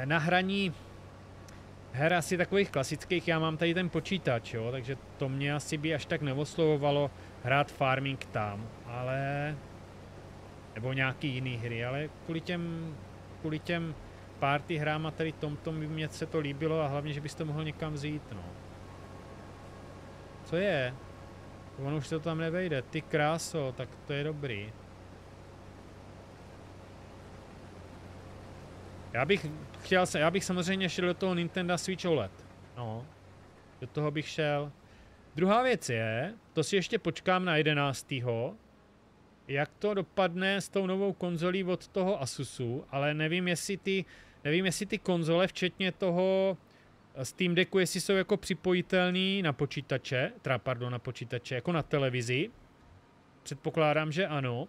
Na hraní her asi takových klasických, já mám tady ten počítač, jo, takže to mě asi by až tak neoslovovalo hrát Farming tam, ale nebo nějaký jiný hry, ale kvůli těm party hrám a tady tomtom by mě se to líbilo a hlavně, že bys to mohl někam vzít, no. Co je? Ono už to tam nevejde. Ty kráso, tak to je dobrý. Já bych samozřejmě šel do toho Nintendo Switch OLED. No. Do toho bych šel. Druhá věc je, to si ještě počkám na 11. Jak to dopadne s tou novou konzolí od toho Asusu, ale nevím, jestli ty konzole, včetně toho Steam Decku, jestli jsou jako připojitelný na počítače, jako na televizi. Předpokládám, že ano.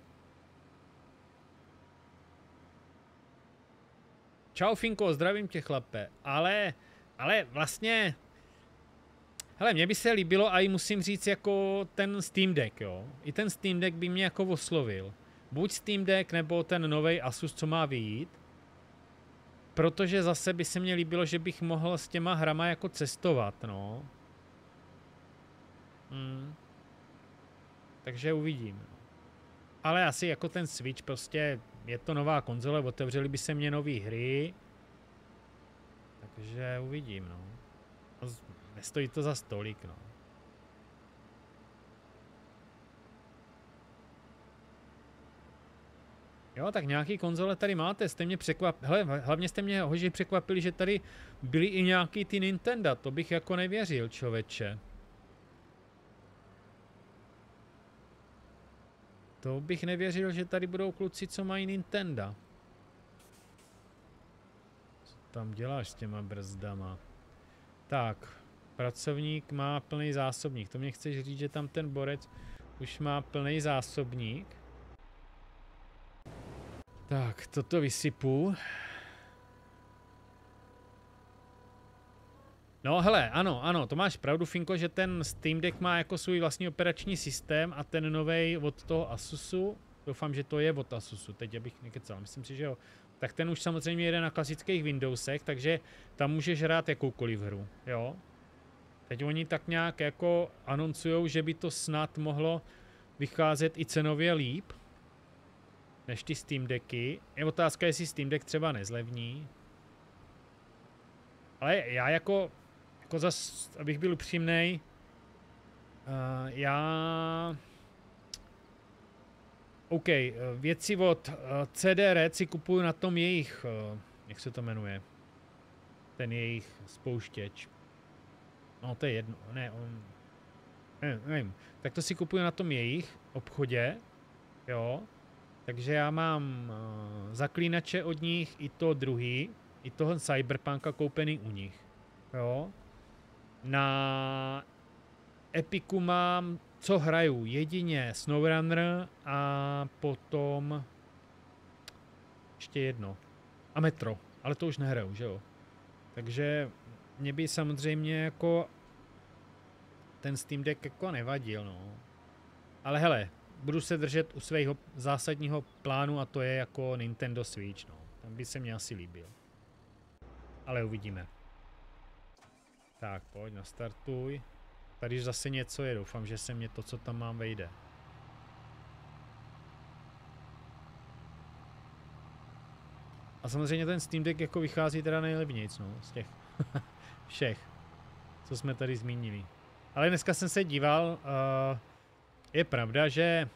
Čau Finko, zdravím tě chlape, ale vlastně, hele, mně by se líbilo a i musím říct jako ten Steam Deck, jo. I ten Steam Deck by mě jako oslovil. Buď Steam Deck, nebo ten nový Asus, co má vyjít. Protože zase by se mně líbilo, že bych mohl s těma hrama jako cestovat, no. Takže uvidím. Ale asi jako ten Switch, prostě je to nová konzole, otevřely by se mně nové hry. Takže uvidím, no. Nestojí to za stolik, no. Jo, tak nějaký konzole tady máte, jste mě překvapili, hele, hlavně jste mě hoži překvapili, že tady byly i nějaký ty Nintendo, to bych jako nevěřil, člověče. To bych nevěřil, že tady budou kluci, co mají Nintendo. Co tam děláš s těma brzdama? Tak. Pracovník má plný zásobník. To mě chceš říct, že tam ten borec už má plný zásobník. Tak, toto vysypu. No hele, ano, to máš pravdu, Finko, že ten Steam Deck má jako svůj vlastní operační systém a ten novej od toho Asusu, doufám, že to je od Asusu, teď abych nekecal, myslím si, že jo. Tak ten už samozřejmě jede na klasických Windowsech, takže tam můžeš hrát jakoukoliv hru, jo. Teď oni tak nějak jako anoncujou, že by to snad mohlo vycházet i cenově líp než ty Steam Decky. Je otázka, jestli Steam Deck třeba nezlevní. Ale já jako zas, abych byl upřímnej, já OK, věci od CDR si kupuju na tom jejich, jak se to jmenuje, ten jejich spouštěč. No to je jedno, ne, on, nevím, tak to si kupuju na tom jejich obchodě, jo. Takže já mám zaklínače od nich, i to druhý, i toho Cyberpunka koupený u nich, jo. Na Epiku mám, co hraju, jedině SnowRunner a potom ještě jedno. A Metro, ale to už nehraju, že jo. Takže mě by samozřejmě jako ten Steam Deck jako nevadil, no. Ale hele, budu se držet u svého zásadního plánu a to je jako Nintendo Switch, no. Tam by se mě asi líbil. Ale uvidíme. Tak, pojď, nastartuj. Tady zase něco je, doufám, že se mě to, co tam mám, vejde. A samozřejmě ten Steam Deck jako vychází teda nejlevnějc, no, z těch všech, co jsme tady zmínili. Ale dneska jsem se díval, je pravda, že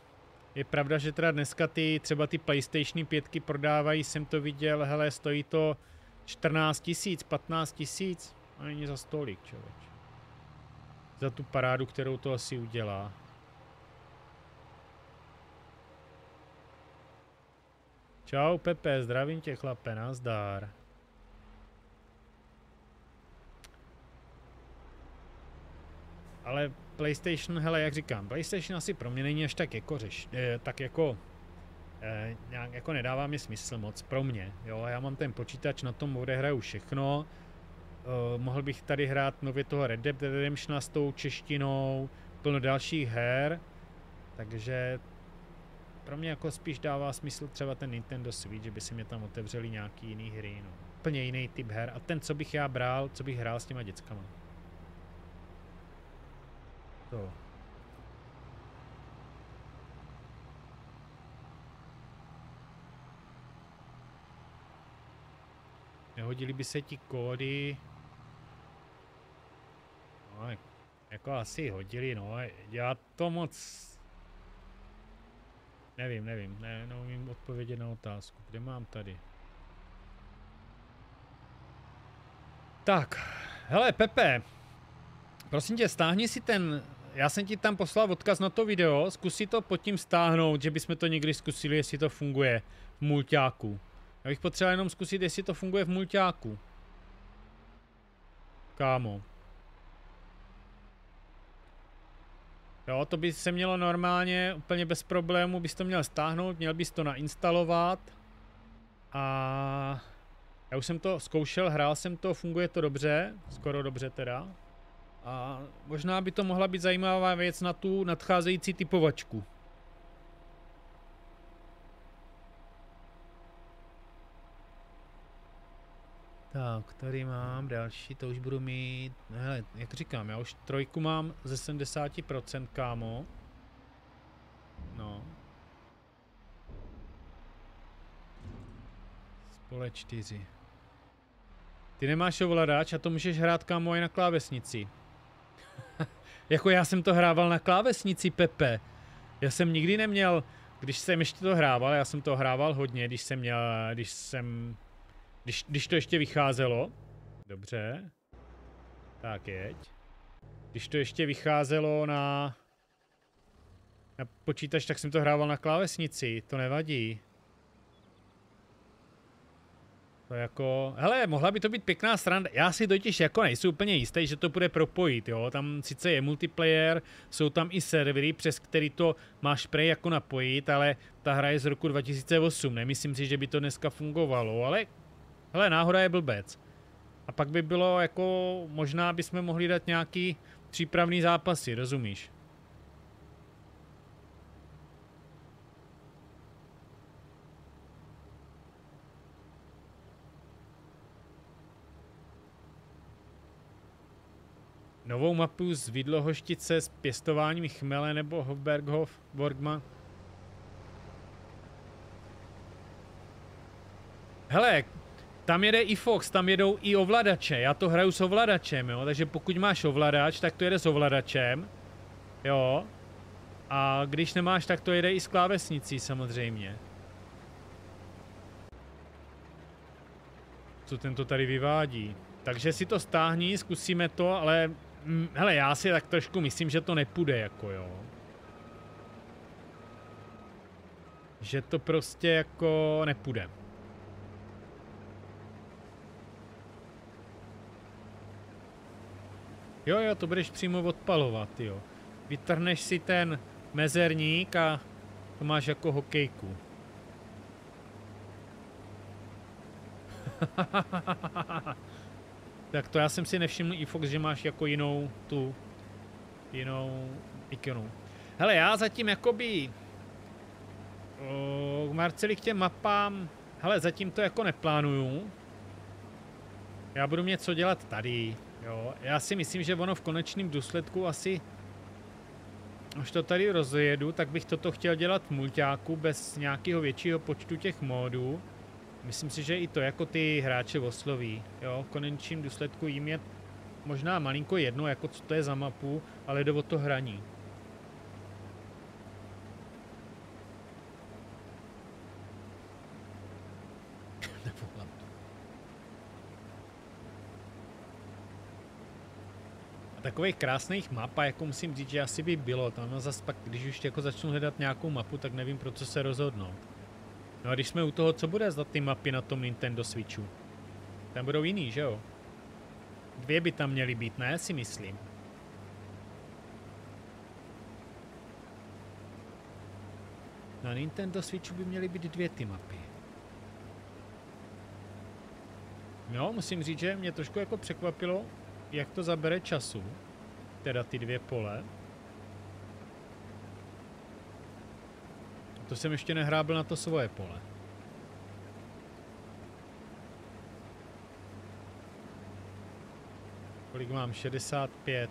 teda dneska třeba ty PlayStation 5 prodávají, jsem to viděl, hele, stojí to 14 tisíc, 15 tisíc, a není za stolik, člověk. Za tu parádu, kterou to asi udělá. Čau Pepe, zdravím tě chlape, nazdár. Ale PlayStation, hele, jak říkám, PlayStation asi pro mě není až tak jako nedává mi smysl moc, pro mě, jo, já mám ten počítač, na tom odehraju všechno. Mohl bych tady hrát nově toho Red Dead Redemption s tou češtinou, plno dalších her, takže pro mě jako spíš dává smysl třeba ten Nintendo Switch, že by si mě tam otevřeli nějaký jiný hry, no. Úplně jiný typ her a ten, co bych já bral, co bych hrál s těma děckama. To. Nehodili by se ti kódy, no, jako asi hodili, no, já to moc nevím, neumím odpovědět na otázku, kde mám tady. Tak, hele Pepe, prosím tě, stáhni si ten, já jsem ti tam poslal odkaz na to video, zkusí to pod tím stáhnout, že bychom to někdy zkusili, jestli to funguje v mulťáku. Já bych potřeboval jenom zkusit, jestli to funguje v mulťáku. Kámo. Jo, to by se mělo normálně, úplně bez problému, bys to měl stáhnout, měl bys to nainstalovat. A já už jsem to zkoušel, hrál jsem to, funguje to dobře, skoro dobře teda. A možná by to mohla být zajímavá věc na tu nadcházející typovačku. Tak, tady mám další, to už budu mít, hele, jak říkám, já už trojku mám ze 70%, kámo. No. Spole 4. Ty nemáš ovladač a to můžeš hrát, kámo, i na klávesnici. Jako já jsem to hrával na klávesnici, Pepe. Já jsem nikdy neměl, když jsem ještě to hrával, já jsem to hrával hodně, když to ještě vycházelo, dobře, tak jeď. Když to ještě vycházelo na počítač, tak jsem to hrával na klávesnici, to nevadí. To jako, hele, mohla by to být pěkná sranda, já si totiž jako nejsem úplně jistý, že to bude propojit, jo, tam sice je multiplayer, jsou tam i servery, přes který to máš prej jako napojit, ale ta hra je z roku 2008, nemyslím si, že by to dneska fungovalo, ale hele, náhoda je blbec. A pak by bylo jako, možná bychom mohli dát nějaký přípravný zápasy, rozumíš? Novou mapu z Vidlohoštice s pěstováním chmele nebo Hofberghof Borgma? Hele, tam jede i Fox, tam jedou i ovladače, já to hraju s ovladačem, jo, takže pokud máš ovladač, tak to jede s ovladačem, jo, A když nemáš, tak to jede i s klávesnicí samozřejmě. Co tento tady vyvádí. Takže si to stáhni, zkusíme to, ale hele, já si tak trošku myslím, že to nepůjde jako jo. Že to prostě jako nepůjde. Jo, jo, to budeš přímo odpalovat, jo. Vytrhneš si ten mezerník a to máš jako hokejku. Tak to já jsem si nevšiml i Fox, že máš jako jinou tu, jinou ikonu. Hele, já zatím jakoby Marceli k těm mapám, hele, zatím to jako neplánuju. Já budu mít co dělat tady, jo. Já si myslím, že ono v konečném důsledku asi, až to tady rozjedu, tak bych toto chtěl dělat v mulťáku bez nějakého většího počtu těch módů. Myslím si, že i to jako ty hráče osloví, jo, v konečném důsledku jim je možná malinko jedno, jako co to je za mapu, ale jde o to hraní. Takových krásných map, a jako musím říct, že asi by bylo, tam zase pak, když už jako začnu hledat nějakou mapu, tak nevím, pro co se rozhodnout. No a když jsme u toho, co bude za ty mapy na tom Nintendo Switchu? Tam budou jiný, že jo? Dvě by tam měly být, ne? Si myslím. Na Nintendo Switchu by měly být dvě ty mapy. No, musím říct, že mě trošku jako překvapilo, jak to zabere času, teda ty dvě pole. To jsem ještě nehrábl na to svoje pole. Kolik mám? 65.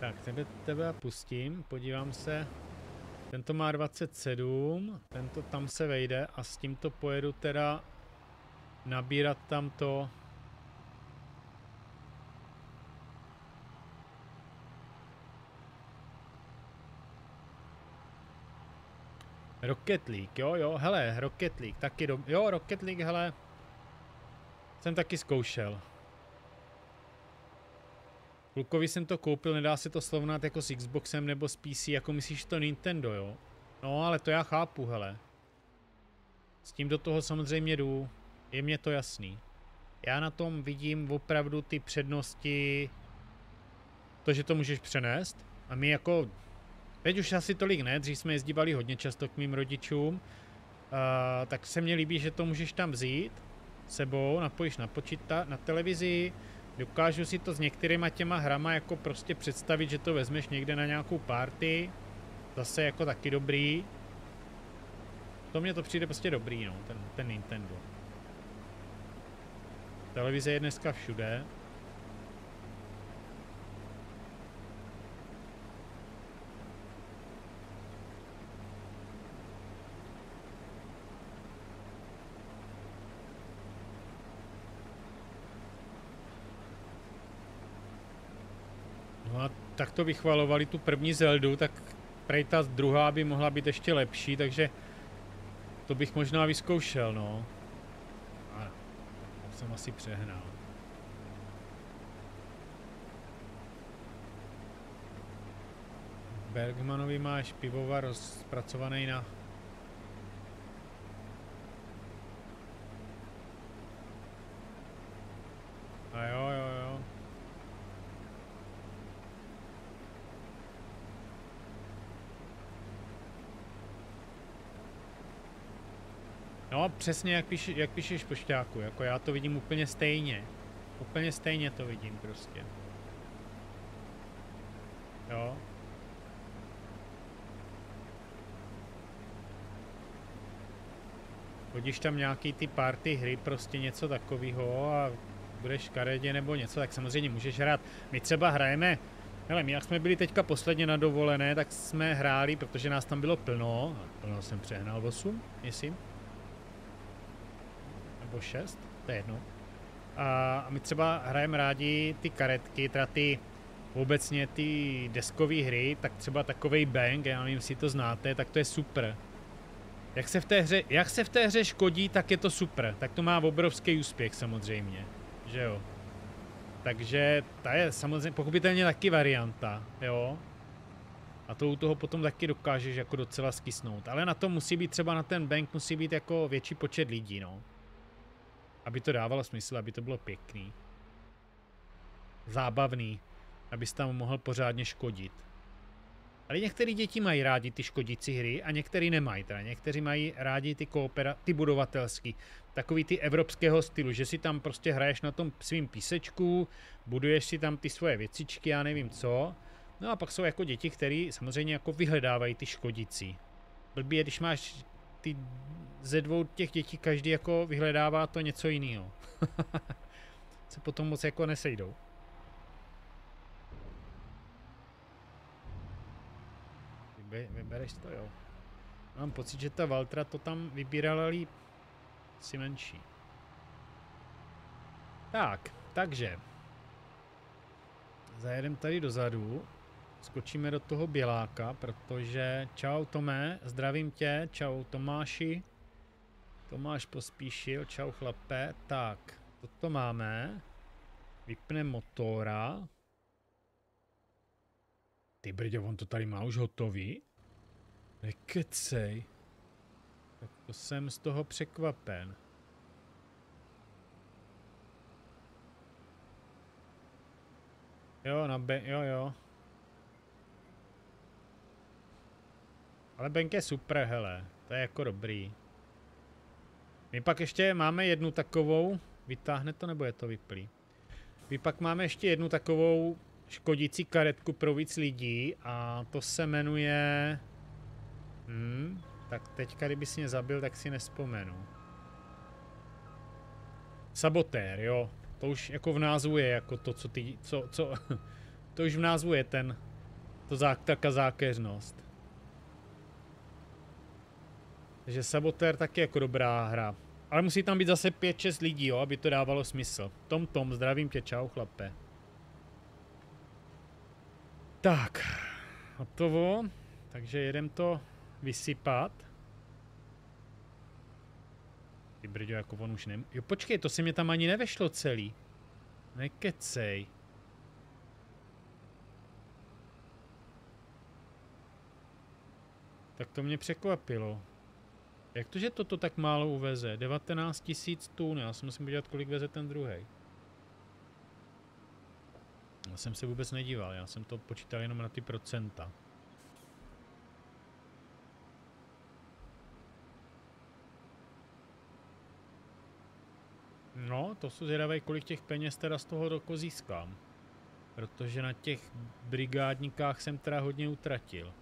Tak, tebe pustím, podívám se. Tento má 27, tento tam se vejde a s tímto pojedu teda nabírat tam to. Rocket League, jo, jo, hele, Rocket League, taky dobrý, jo, Rocket League, hele, jsem taky zkoušel. Klukovi jsem to koupil, nedá se to srovnat jako s Xboxem nebo s PC, jako myslíš to Nintendo, jo? No, ale to já chápu, hele. S tím do toho samozřejmě jdu, je mně to jasný. Já na tom vidím opravdu ty přednosti, to, že to můžeš přenést. A my jako, teď už asi tolik ne, dřív jsme jezdívali hodně často k mým rodičům, tak se mně líbí, že to můžeš tam vzít sebou, napojíš na počítač, na televizi. Dokážu si to s některýma těma hrama jako prostě představit, že to vezmeš někde na nějakou party. Zase jako taky dobrý. To mně to přijde prostě dobrý, no, ten Nintendo. Televize je dneska všude. Tak to vychvalovali tu první Zeldu, tak prej ta druhá by mohla být ještě lepší, takže to bych možná vyzkoušel, no. A to jsem asi přehnal. Bergmanovi máš pivovar rozpracovaný na... A jo, jo, jo. No přesně jak píšeš pošťáku, jako já to vidím úplně stejně. Úplně stejně to vidím prostě. Jo. Hodíš tam nějaký ty party hry, prostě něco takového a budeš v karedě nebo něco, tak samozřejmě můžeš hrát. My třeba hrajeme, hele, my jak jsme byli teďka posledně na dovolené, tak jsme hráli, protože nás tam bylo plno, plno jsem přehnal 8, myslím. 6, to je jedno. A my třeba hrajeme rádi ty karetky, teda ty obecně ty deskové hry, tak třeba takovej Bang, já nevím, jestli to znáte, tak to je super. Jak se v té hře škodí, tak je to super. Tak to má obrovský úspěch samozřejmě, že jo. Takže ta je samozřejmě pochopitelně taky varianta, jo. A to u toho potom taky dokážeš jako docela skysnout. Ale na to musí být třeba na ten Bank musí být jako větší počet lidí, no. Aby to dávalo smysl, aby to bylo pěkný. Zábavný. Abys tam mohl pořádně škodit. Ale některé děti mají rádi ty škodící hry a některé nemají. Teda někteří mají rádi ty ty budovatelský. Takový ty evropského stylu, že si tam prostě hraješ na tom svým písečku, buduješ si tam ty svoje věcičky, já nevím co. No a pak jsou jako děti, které samozřejmě jako vyhledávají ty škodící. Blbý je, když máš ty ze dvou těch dětí, každý jako vyhledává to něco jiného. Se potom moc jako nesejdou. Vybereš to, jo. Mám pocit, že ta Valtra to tam vybírala líp. Si menší. Tak, takže. Zajedeme tady dozadu. Skočíme do toho běláka, protože... Čau Tome, zdravím tě. Čau Tomáši. Tomáš Pospíšil, čau chlape. Tak, toto máme. Vypne motora. Ty brďo, on to tady má už hotový? Nekecej. Tak to jsem z toho překvapen. Jo, na Ben, jo. Ale Benk je super, hele. To je jako dobrý. My pak ještě máme jednu takovou. Vytáhne to, nebo je to vyplý? My pak máme ještě jednu takovou škodící karetku pro víc lidí a to se jmenuje... Tak teďka, kdyby si mě zabil, tak si nespomenu. Sabotér, jo. To už jako v názvu je jako to, co ty... to už v názvu je ten... ta zákeřnost. Takže Sabotér taky jako dobrá hra. Ale musí tam být zase 5-6 lidí, jo, aby to dávalo smysl. Tom, zdravím tě, čau chlape. Tak, hotovo, takže jedem to vysypat. Ty brďo, jako on už nem... Jo, počkej, to se mě tam ani nevešlo celý. Nekecej. Tak to mě překvapilo. Jak to, že toto tak málo uveze? 19 000 tun, já si musím podívat, kolik veze ten druhý. Já jsem se vůbec nedíval, já jsem to počítal jenom na ty procenta. No, to jsou zvědavé, kolik těch peněz teda z toho roku získám. Protože na těch brigádníkách jsem teda hodně utratil.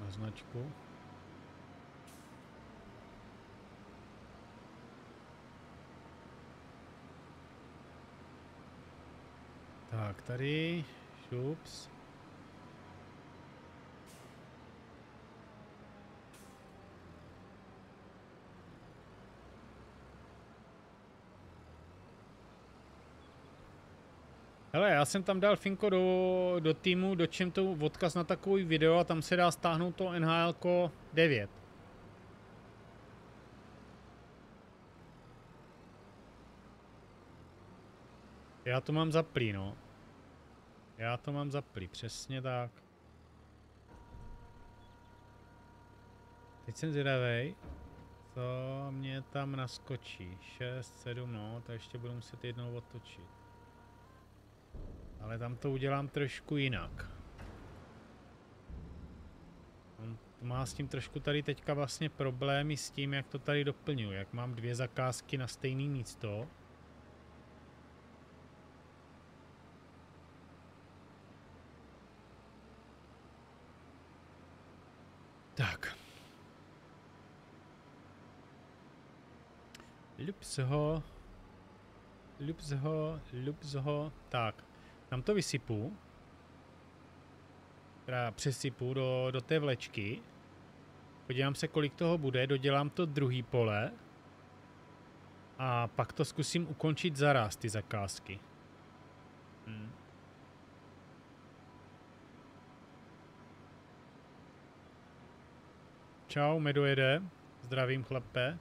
Na značku. Tak, tady šups. Hele, já jsem tam dal Finko do týmu, do čem to odkaz na takový video a tam se dá stáhnout to NHLko 9. Já to mám zaplý, no. Já to mám zaplý, přesně tak. Teď jsem zvědavej, co mě tam naskočí. 6, 7, no, to ještě budu muset jednou otočit. Ale tam to udělám trošku jinak. On má s tím trošku tady teďka vlastně problémy s tím, jak to tady doplňuji, jak mám dvě zakázky na stejné místo. Tak. Lups ho. lups ho. Tak, tam to vysypu. Teda přesypu do té vlečky. Podívám se, kolik toho bude, dodělám to druhý pole. A pak to zkusím ukončit zaraz, ty zakázky. Čau, medojede. Zdravím, chlape.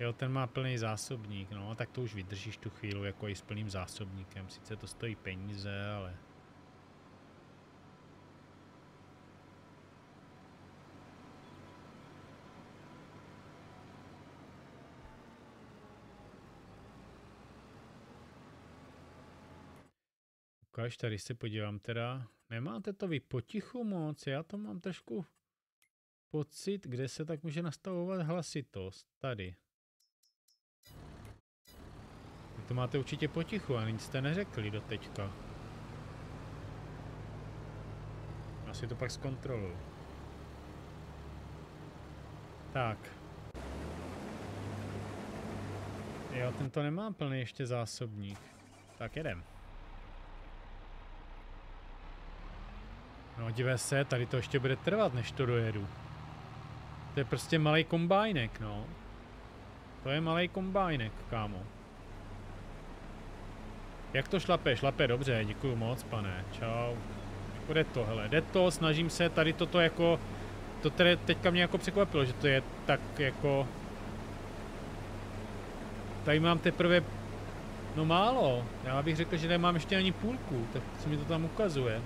Jo, ten má plný zásobník, no, tak to už vydržíš tu chvíli, jako i s plným zásobníkem. Sice to stojí peníze, ale... Ukaž, tady se podívám teda. Nemáte to vy potichu moc, já to mám trošku pocit, kde se tak může nastavovat hlasitost. Tady. Vy to máte určitě potichu a nic jste neřekli doteďka. Já si to pak zkontroluji. Tak. Jo, tento nemá plný ještě zásobník. Tak jedem. No dívej se, tady to ještě bude trvat, než to dojedu. To je prostě malý kombajnek, no. To je malý kombajnek, kámo. Jak to šlape? Šlape dobře, děkuju moc, pane. Čau. Jde to, hele, jde to, snažím se, tady toto jako... To tady teďka mě jako překvapilo, že to je tak jako... Tady mám teprve... No málo, já bych řekl, že nemám ještě ani půlku, tak se mi to tam ukazuje.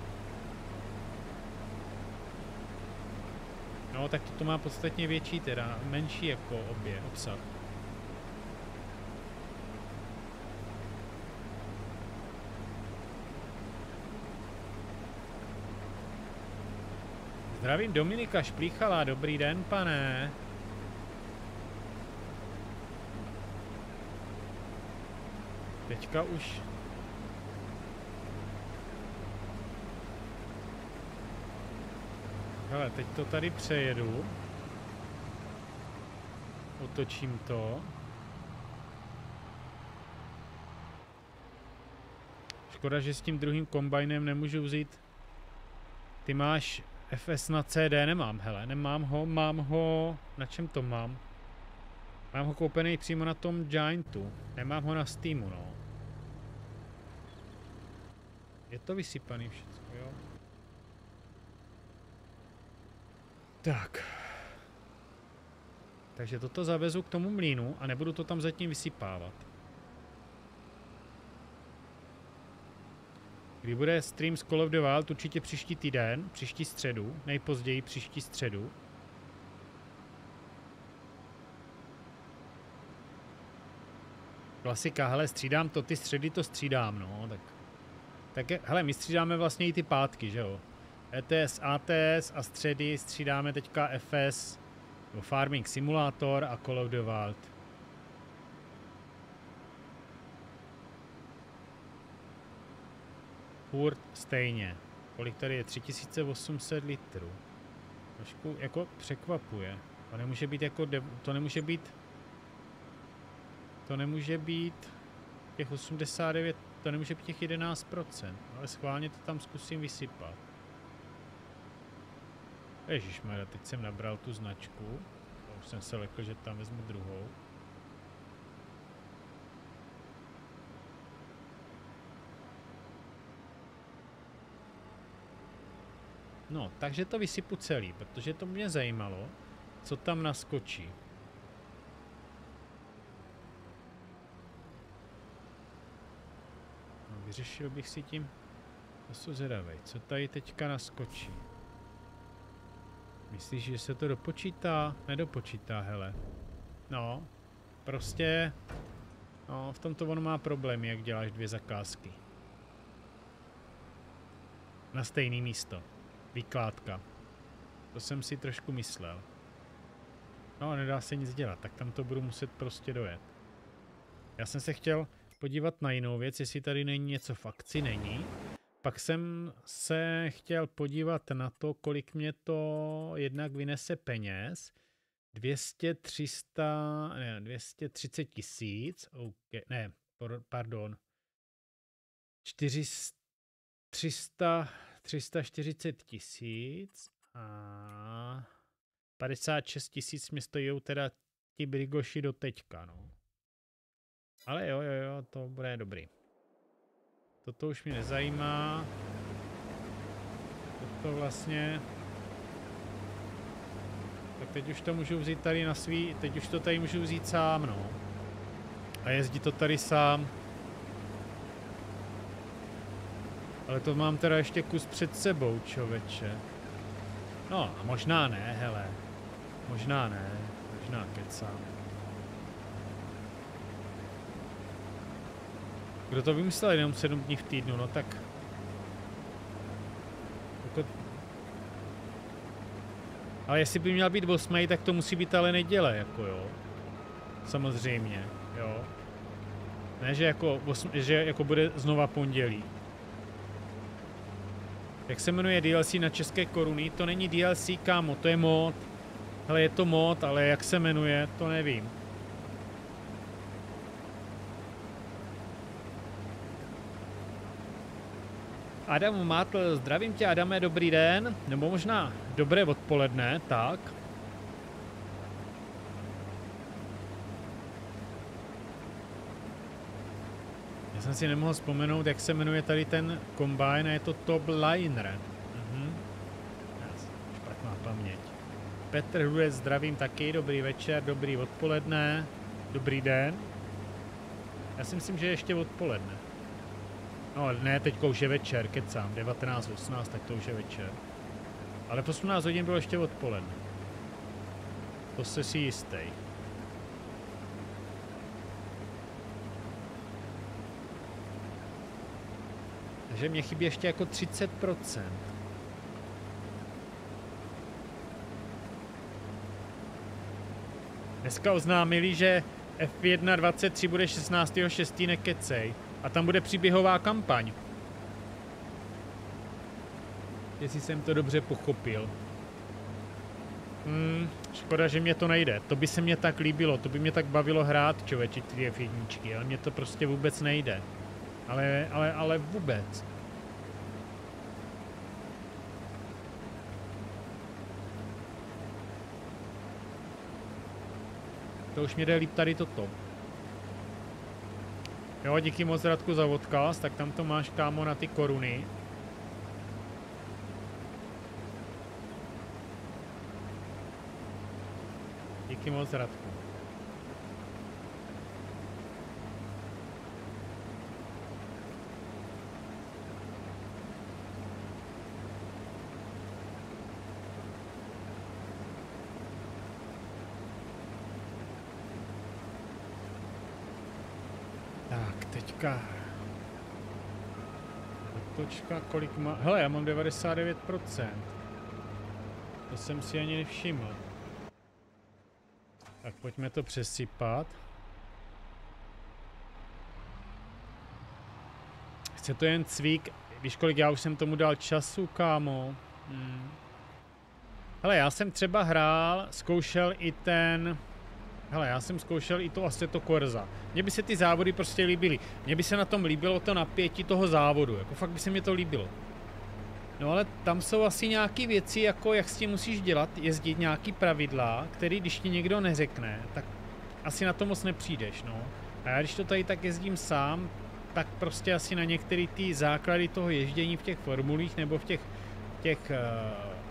No, tak to má podstatně větší teda, menší jako obsah. Zdravím Dominika Šplíchala, dobrý den, pane. Teďka už... Hele, teď to tady přejedu. Otočím to. Škoda, že s tím druhým kombajnem nemůžu vzít. Ty máš FS na CD? Nemám, hele, nemám ho, mám ho... Na čem to mám? Mám ho koupený přímo na tom Giantu. Nemám ho na Steamu, no. Je to vysypaný všechno, jo? Tak. Takže toto zavezu k tomu mlýnu a nebudu to tam zatím vysypávat. Kdy bude stream z Call of the Wild? Určitě příští týden, příští středu, nejpozději příští středu. Klasika, hele, střídám to, ty středy to střídám, no, tak. Tak, hele, my střídáme vlastně i ty pátky, že jo? ETS, ATS a středy střídáme teďka FS, nebo Farming Simulator a Call of the Wild. Furt stejně. Kolik tady je? 3800 litrů. Trošku jako překvapuje. To nemůže být jako... To nemůže být těch 89... To nemůže být těch 11%. Ale schválně to tam zkusím vysypat. Ježišmarja, teď jsem nabral tu značku. Už jsem se lekl, že tam vezmu druhou. No, takže to vysypu celý, protože to mě zajímalo, co tam naskočí. No, vyřešil bych si tím. To jsou zvědavej, co tady teďka naskočí. Myslíš, že se to dopočítá? Nedopočítá, hele. No, prostě... No, v tomto on má problémy, jak děláš dvě zakázky. Na stejné místo. Vykládka. To jsem si trošku myslel. No, nedá se nic dělat, tak tam to budu muset prostě dojet. Já jsem se chtěl podívat na jinou věc, jestli tady není něco v akci, není. Pak jsem se chtěl podívat na to, kolik mě to jednak vynese peněz 230 tisíc, okay, ne, pardon, 340 tisíc a 56 tisíc mě stojí teda ti brigoši do teďka, no. Ale jo, to bude dobrý. Toto už mě nezajímá. To vlastně... Tak teď už to můžu vzít tady na svý... Teď už to tady můžu vzít sám, no. A jezdí to tady sám. Ale to mám teda ještě kus před sebou, čověče. No, a možná ne, hele. Možná ne. Možná kecám. Kdo to vymyslel jenom 7 dní v týdnu, no tak... Ale jestli by měl být 8, tak to musí být ale neděle, jako jo. Samozřejmě, jo. Ne, že jako, 8, že jako bude znova pondělí. Jak se jmenuje DLC na české koruny? To není DLC, kámo, to je mod. Hele, je to mod, ale jak se jmenuje, to nevím. Adam Mátl, zdravím tě, Adame, dobrý den, nebo možná dobré odpoledne, tak. Já jsem si nemohl vzpomenout, jak se jmenuje tady ten kombine, a je to TOP Liner. Špatná paměť. Petr Hrubec, zdravím taky, dobrý večer, dobrý odpoledne, dobrý den. Já si myslím, že ještě odpoledne. No ne, teďko už je večer, kecám, 19:18, tak to už je večer. Ale po 18 hodin bylo ještě odpoledne. To se si jistý. Takže mě chybí ještě jako 30%. Dneska oznámili, že F1 23 bude 16.6. nekecej. A tam bude příběhová kampaň. Jestli jsem to dobře pochopil. Škoda, že mě to nejde. To by se mě tak líbilo, to by mě tak bavilo hrát, člověči, ty F1, ale mě to prostě vůbec nejde. Ale vůbec. To už mě jde líp tady toto. Jo, díky moc, Radku, za odkaz, tak tam to máš, kámo, na ty koruny. Díky moc, Radku. Točka, kolik má... Hele, já mám 99%. To jsem si ani nevšiml. Tak pojďme to přesypat. Chce to jen cvík. Víš, kolik já už jsem tomu dal času, kámo. Hele, já jsem třeba hrál, zkoušel i ten... Hele, já jsem zkoušel i to Assetto Corza. Mně by se ty závody prostě líbily. Mně by se na tom líbilo to napětí toho závodu. Jako fakt by se mě to líbilo. No ale tam jsou asi nějaké věci, jako jak s tím musíš dělat, jezdit nějaký pravidla, který když ti někdo neřekne, tak asi na to moc nepřijdeš, no. A já když to tady tak jezdím sám, tak prostě asi na některé ty základy toho ježdění v těch formulích nebo v těch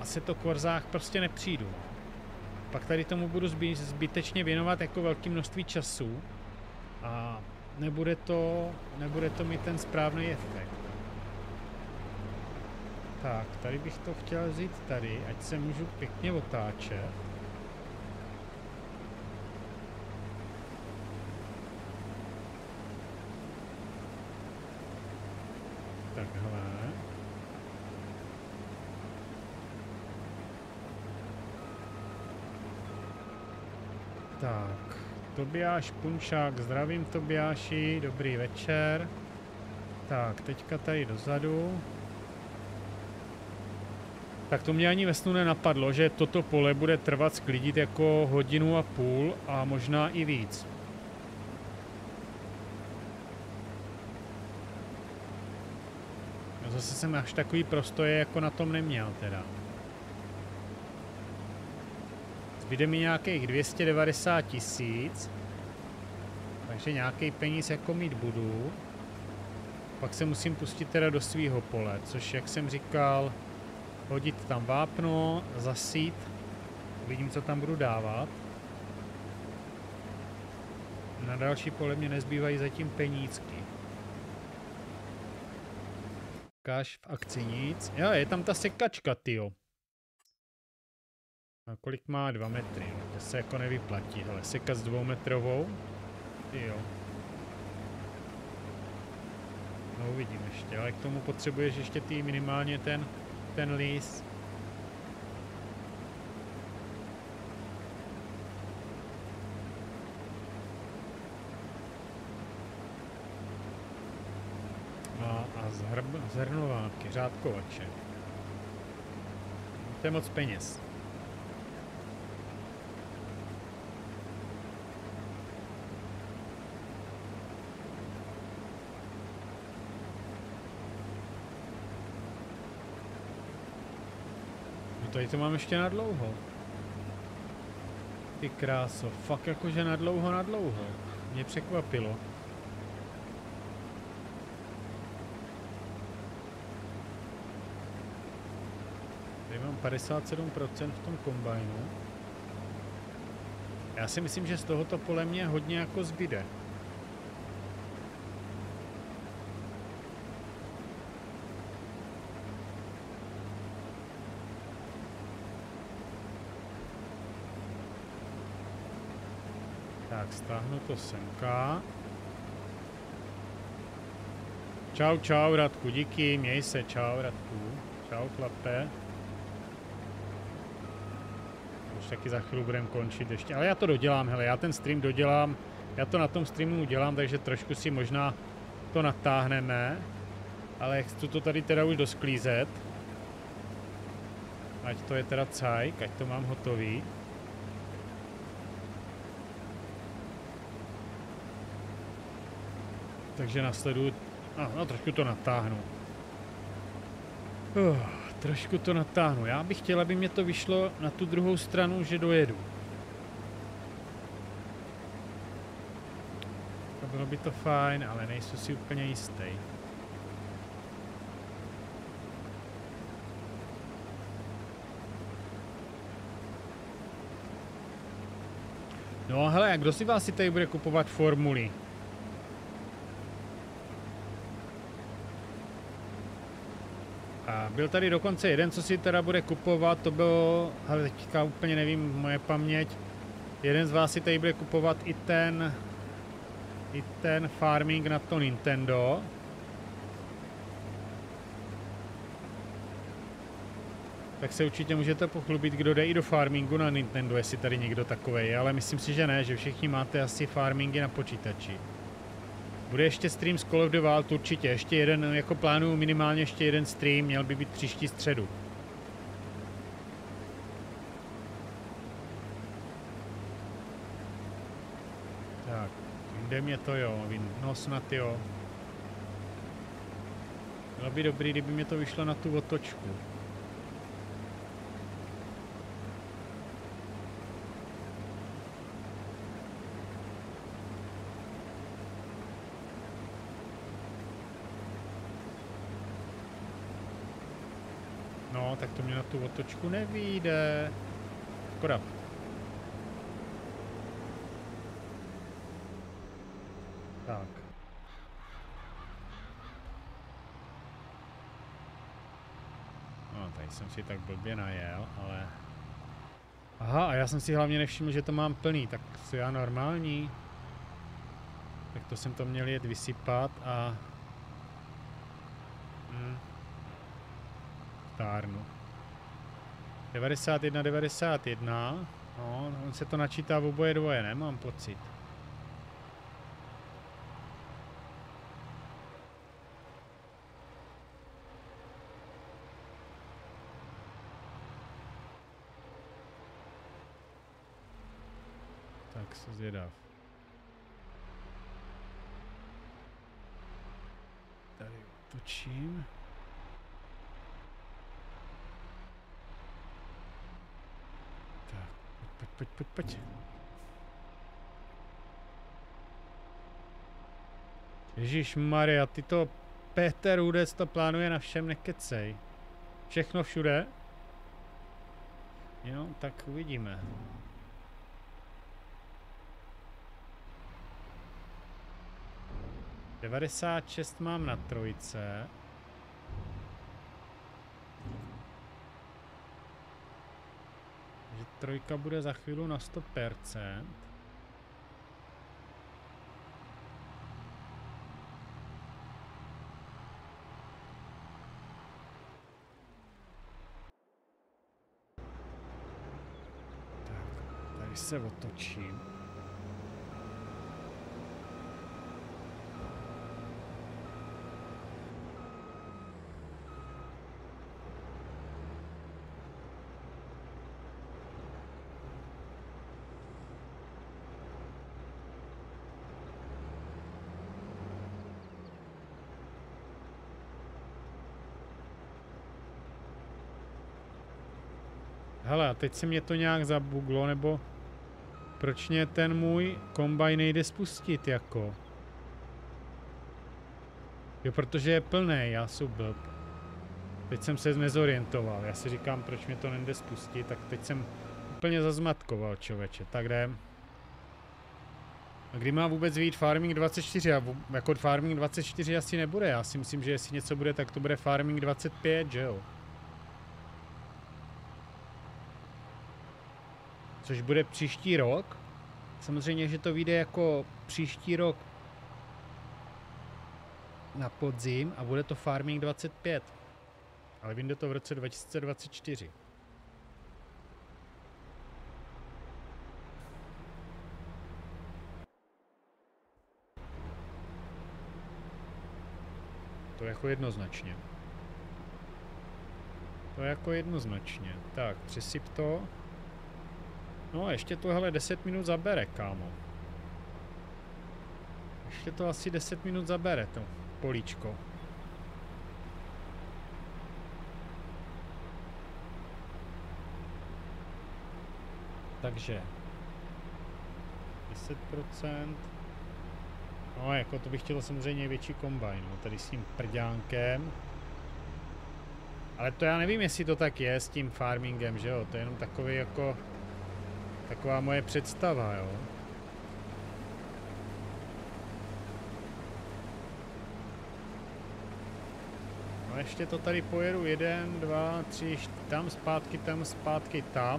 Assetto Corzách prostě nepřijdu. Pak tady tomu budu zbytečně věnovat jako velké množství času a nebude to mít ten správný efekt. Tak, tady bych to chtěl vzít tady, ať se můžu pěkně otáčet. Takhle. Tak, Tobiáš Punčák, zdravím Tobiáši, dobrý večer. Tak, teďka tady dozadu. Tak to mě ani ve snu nenapadlo, že toto pole bude trvat sklidit jako 1,5 hodiny a možná i víc. No zase jsem až takový prostoje jako na tom neměl teda. Zbyde mi nějakých 290 000, takže nějaký peníz jako mít budu. Pak se musím pustit teda do svýho pole, což jak jsem říkal, hodit tam vápno, zasít, uvidím, co tam budu dávat. Na další pole mě nezbývají zatím penízky. Kaš v akci nic. Jo, je tam ta sekačka, tyjo. A kolik má 2 metry? To se jako nevyplatí, ale seka s 2-metrovou? Tyjo. No uvidím ještě, ale k tomu potřebuješ ještě ty minimálně ten líz. A zhrnováky, řádkovače. To je moc peněz. Tady to mám ještě na dlouho. Ty kráso, fakt jakože na dlouho. Mě překvapilo. Tady mám 57% v tom kombajnu. Já si myslím, že z tohoto pole mě hodně jako zbyde. Stáhnu to semka. Čau Radku, díky, měj se, čau Radku. Čau chlape. Už taky za chvíli budeme končit ještě, ale já to dodělám, hele, já ten stream dodělám, já to na tom streamu udělám, takže trošku si možná to natáhneme, ale chci to tady teda už dosklízet. Ať to je teda cajk, ať to mám hotový. Takže nasleduju, no trošku to natáhnu. Já bych chtěla, aby mě to vyšlo na tu druhou stranu, že dojedu. To bylo by to fajn, ale nejsem si úplně jistý. No hele, a kdo si vás si tady bude kupovat formuly? Byl tady dokonce jeden, co si teda bude kupovat, to bylo, ale teďka úplně nevím, moje paměť, jeden z vás si tady bude kupovat i ten farming na to Nintendo. Tak se určitě můžete pochlubit, kdo jde i do farmingu na Nintendo, jestli tady někdo takovej, ale myslím si, že ne, že všichni máte asi farmingy na počítači. Bude ještě stream z Call of the Wild, určitě, ještě jeden, jako plánuju minimálně ještě jeden stream, měl by být příští středu. Tak, jde mě to jo, no snad jo. Bylo by dobrý, kdyby mě to vyšlo na tu otočku. Tak to mě na tu otočku nevyjde. Škoda. Tak. No, tady jsem si tak blbě najel, ale... Aha, a já jsem si hlavně nevšiml, že to mám plný, tak co já normální? Tak to jsem to měl jet vysypat a... Tárnu. 91, no, on se to načítá v oboje dvoje, ne? Mám pocit. jsem zvědav. Tady otočím. Tak, pojď. Ježišmarja, ty to Peter Udec to plánuje na všem, nekecej. Všechno všude? Jo, tak uvidíme. $96 mám na trojce. Takže trojka bude za chvíli na 100%. Se otočím. Hele, teď se mě to nějak zabuglo, nebo proč mě ten můj kombajn nejde spustit jako? Jo, protože je plný, já jsem blb. Teď jsem se nezorientoval, já si říkám, proč mě to nejde spustit, tak teď jsem úplně zazmatkoval, člověče, tak jdem. A kdy má vůbec vyjít Farming 24? A jako Farming 24 asi nebude, já si myslím, že jestli něco bude, tak to bude Farming 25, že jo? Což bude příští rok. Samozřejmě, že to vyjde jako příští rok na podzim a bude to Farming 25. Ale vyjde to v roce 2024. To je jako jednoznačně. Tak, přesyp to. No, ještě to hele 10 minut zabere, kámo. Ještě to asi 10 minut zabere, to políčko. Takže 10%. No, jako to bych chtěl samozřejmě větší kombajn, no, tady s tím prďánkem. Ale to já nevím, jestli to tak je s tím farmingem, že jo, to je jenom takový jako... Taková moje představa, jo. No ještě to tady pojedu 1, 2, 3, 4, tam zpátky. Takhle.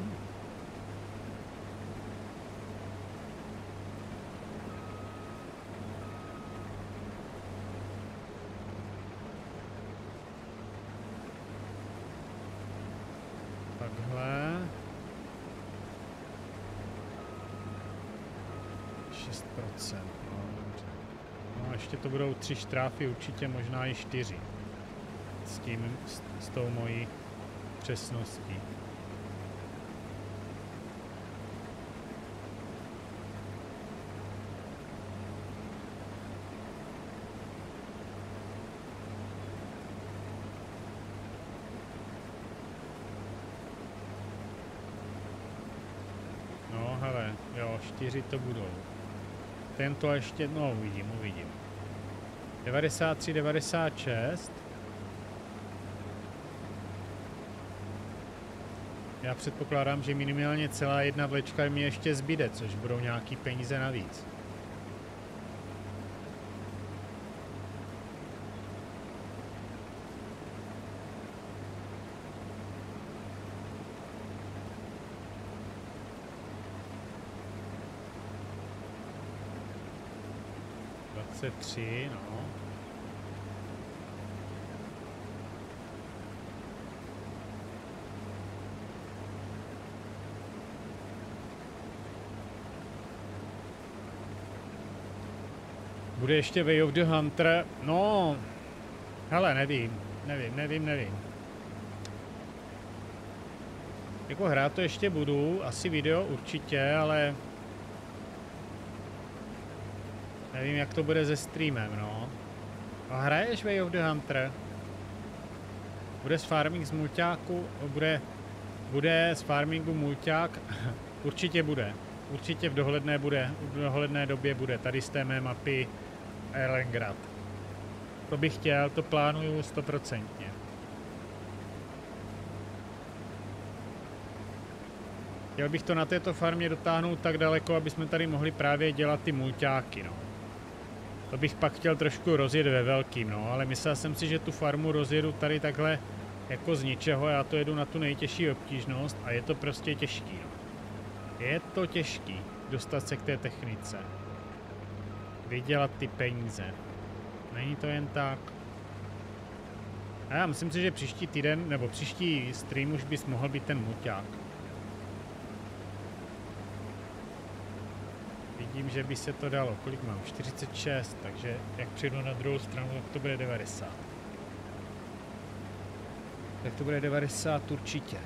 6%, no, dobře. No, ještě to budou 3 štráfy, určitě možná i 4. S tou mojí přesností. No, hele, jo, 4 to budou. Tento ještě, no uvidím. 93, 96. Já předpokládám, že minimálně celá jedna vlečka mi ještě zbyde, což budou nějaký peníze navíc. C3, no. Bude ještě Way of the Hunter, no. Hele, nevím. Jako hrát to ještě budu, asi video určitě, ale Nevím, jak to bude se streamem, no. A hraješ Way of the Hunter? Bude z farming z mulťáku, bude z farmingu mulťák, určitě bude. Určitě v dohledné době bude, tady z té mé mapy Erlengrat. To bych chtěl, to plánuju 100%. Chtěl bych to na této farmě dotáhnout tak daleko, aby jsme tady mohli právě dělat ty mulťáky, no. To bych pak chtěl trošku rozjet ve velkým, no, ale myslel jsem si, že tu farmu rozjedu tady takhle jako z ničeho, já to jedu na tu nejtěžší obtížnost a je to prostě těžký, no. Je to těžký dostat se k té technice. Vydělat ty peníze. Není to jen tak. A já myslím si, že příští týden, nebo příští stream už bys mohl být ten mulťák. Vidím, že by se to dalo. Kolik mám? 46, takže jak přijdu na druhou stranu, tak to bude 90. Tak to bude 90 určitě.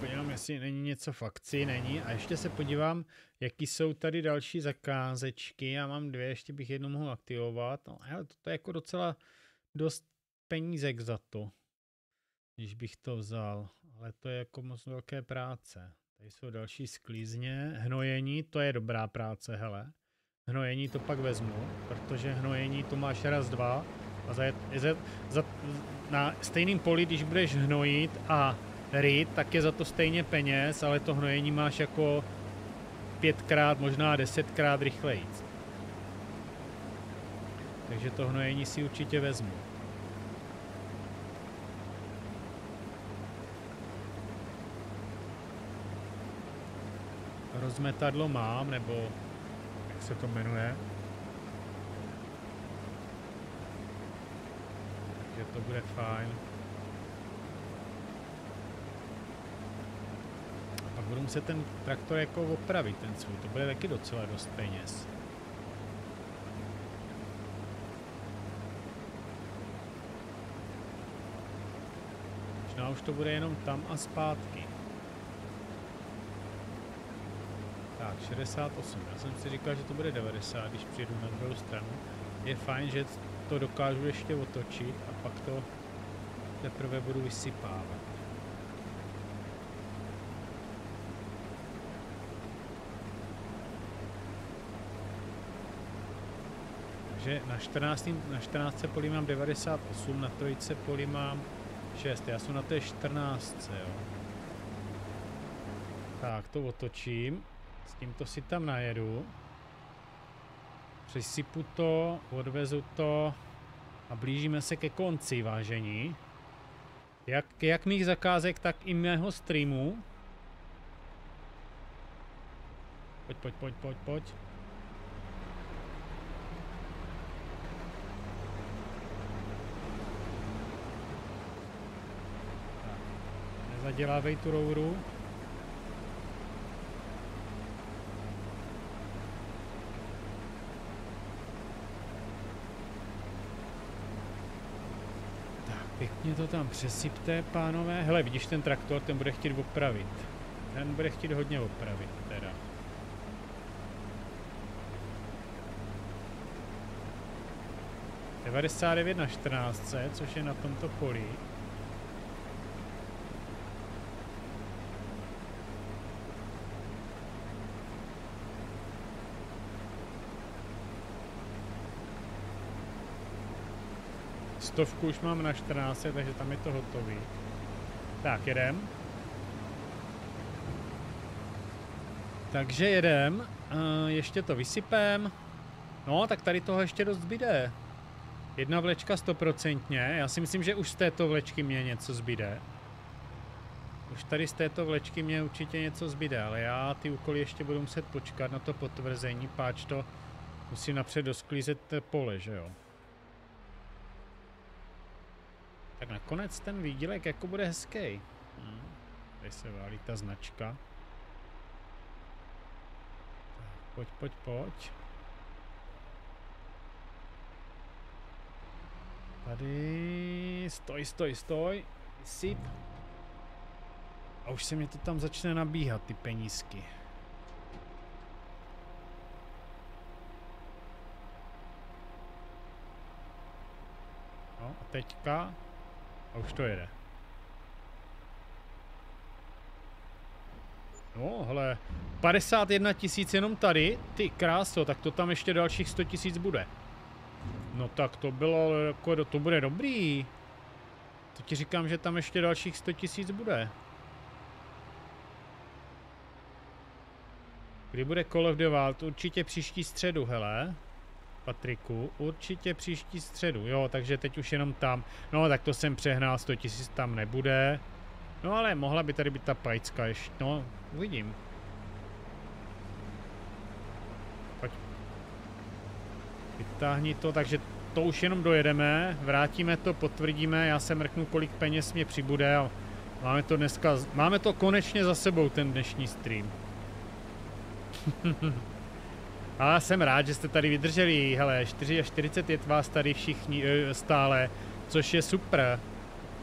Podívám, jestli není něco v akci, není. A ještě se podívám, jaký jsou tady další zakázečky. Já mám dvě, ještě bych jednu mohl aktivovat. No, hele, to je jako docela dost penízek za to, když bych to vzal. Ale to je jako moc velké práce. Tady jsou další sklízně. Hnojení, to je dobrá práce, hele. Hnojení to pak vezmu, protože hnojení to máš raz, dva. A na stejném poli, když budeš hnojit a ryt, tak je za to stejně peněz, ale to hnojení máš jako 5x, možná 10x rychlejíc. Takže to hnojení si určitě vezmu. Rozmetadlo mám, nebo jak se to jmenuje. Takže to bude fajn. Budu muset ten traktor jako opravit, ten svůj, to bude taky docela dost peněz. Možná už to bude jenom tam a zpátky. Tak, 68. Já jsem si říkal, že to bude 90, když přijdu na druhou stranu. Je fajn, že to dokážu ještě otočit a pak to teprve budu vysypávat. Na 14 poli mám 98, na trojice poli mám 6. Já jsem na té 14, jo. Tak, to otočím. S tímto si tam najedu. Přesypu to, odvezu to a blížíme se ke konci, vážení. Jak mých zakázek, tak i mého streamu. Pojď. Zadělávej tu rouru. Tak, pěkně to tam přesypte, pánové. Hele, vidíš ten traktor, ten bude chtít opravit. Ten bude chtít hodně opravit, teda. ...99 na 14, což je na tomto poli. Stovku už mám na 14, takže tam je to hotový. Tak, jedem. Takže jedem. Ještě to vysypem. No, tak tady toho ještě dost zbyde. Jedna vlečka 100%. Já si myslím, že už z této vlečky mě něco zbyde. Už tady z této vlečky mě určitě něco zbyde, ale já ty úkoly ještě budu muset počkat na to potvrzení, páč to musím napřed dosklízet pole, že jo. Tak nakonec ten výdělek jako bude hezký. Tady se válí ta značka. Pojď. Tady... Stoj. Syp. A už se mě to tam začne nabíhat, ty penízky. No a teďka... A už to jede. No, hele, 51 tisíc jenom tady, ty kráso, tak to tam ještě dalších 100 tisíc bude. No tak to bylo, jako, to bude dobrý. To ti říkám, že tam ještě dalších 100 tisíc bude. Kdy bude Call of the Wild? Určitě příští středu, hele. Patriku, určitě příští středu, jo, takže teď už jenom tam. No tak to jsem přehnal, 100 tisíc tam nebude. No ale mohla by tady být ta pajcka ještě, no, uvidím. Pojď. Vytáhni to, takže to už jenom dojedeme, vrátíme to, potvrdíme, já se mrknu, kolik peněz mě přibude a máme to dneska, máme to konečně za sebou, ten dnešní stream. Ale já jsem rád, že jste tady vydrželi, hele, 44 je vás tady všichni stále, což je super.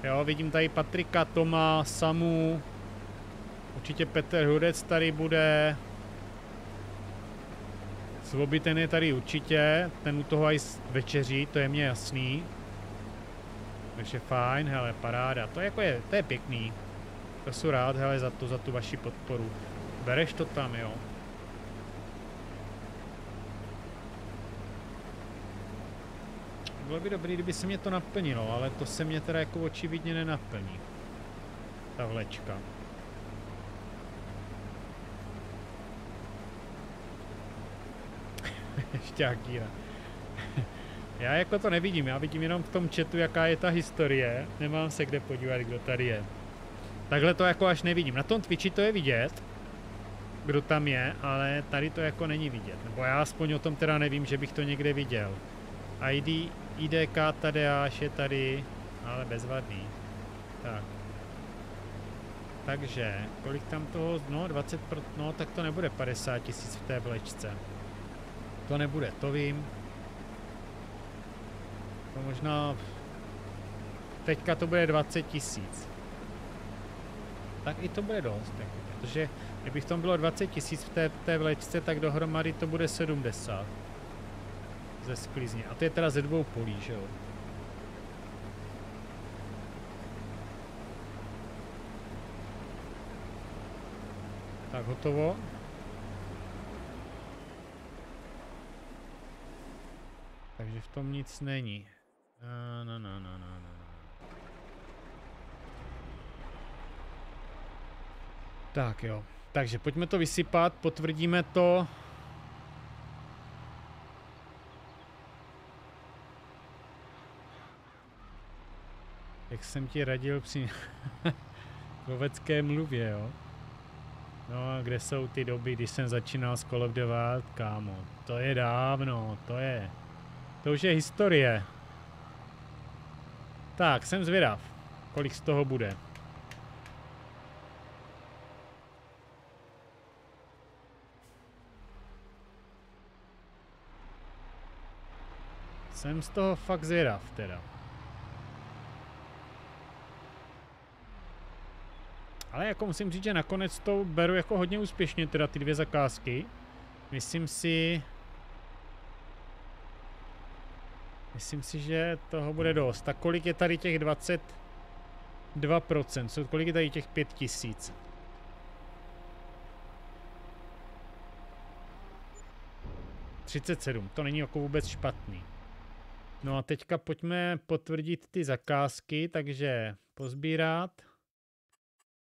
Jo, vidím tady Patrika, Toma, Samu, určitě Petr Hudec tady bude. Svoby ten je tady určitě, ten u toho aj večeří, to je mně jasný. Takže fajn, hele, paráda, to jako je, to je pěkný. To jsem rád, hele, za tu vaši podporu. Bereš to tam, jo. Bylo by dobrý, kdyby se mě to naplnilo, ale to se mě teda jako očividně nenaplní. Ta vlečka. Šťákýra. Já jako to nevidím, já vidím jenom v tom chatu, jaká je ta historie. Nemám se kde podívat, kdo tady je. Takhle to jako až nevidím. Na tom Twitchi to je vidět, kdo tam je, ale tady to jako není vidět. Nebo já aspoň o tom teda nevím, že bych to někde viděl. ID, IDK Tadeáš je tady, ale bezvadný. Tak. Takže, kolik tam toho, no 20%, no tak to nebude 50 tisíc v té vlečce. To nebude, to vím. To možná, teďka to bude 20 tisíc. Tak i to bude dost, tak, protože kdyby v tom bylo 20 tisíc v té vlečce, tak dohromady to bude 70. Ze sklizně. A to je teda ze dvou polí, že jo? Tak, hotovo. Takže v tom nic není. No. Tak jo. Takže pojďme to vysypat, potvrdíme to. Jak jsem ti radil při lovecké mluvě, jo? No a kde jsou ty doby, když jsem začínal s Call of the Wild, kámo? To je dávno, to je... To už je historie. Tak, jsem zvědav, kolik z toho bude. Jsem z toho fakt zvědav, teda. Ale jako musím říct, že nakonec to beru jako hodně úspěšně, teda ty dvě zakázky. Myslím si, že toho bude dost. Tak kolik je tady těch 22%? Kolik je tady těch 5000? To není jako vůbec špatný. No a teďka pojďme potvrdit ty zakázky, takže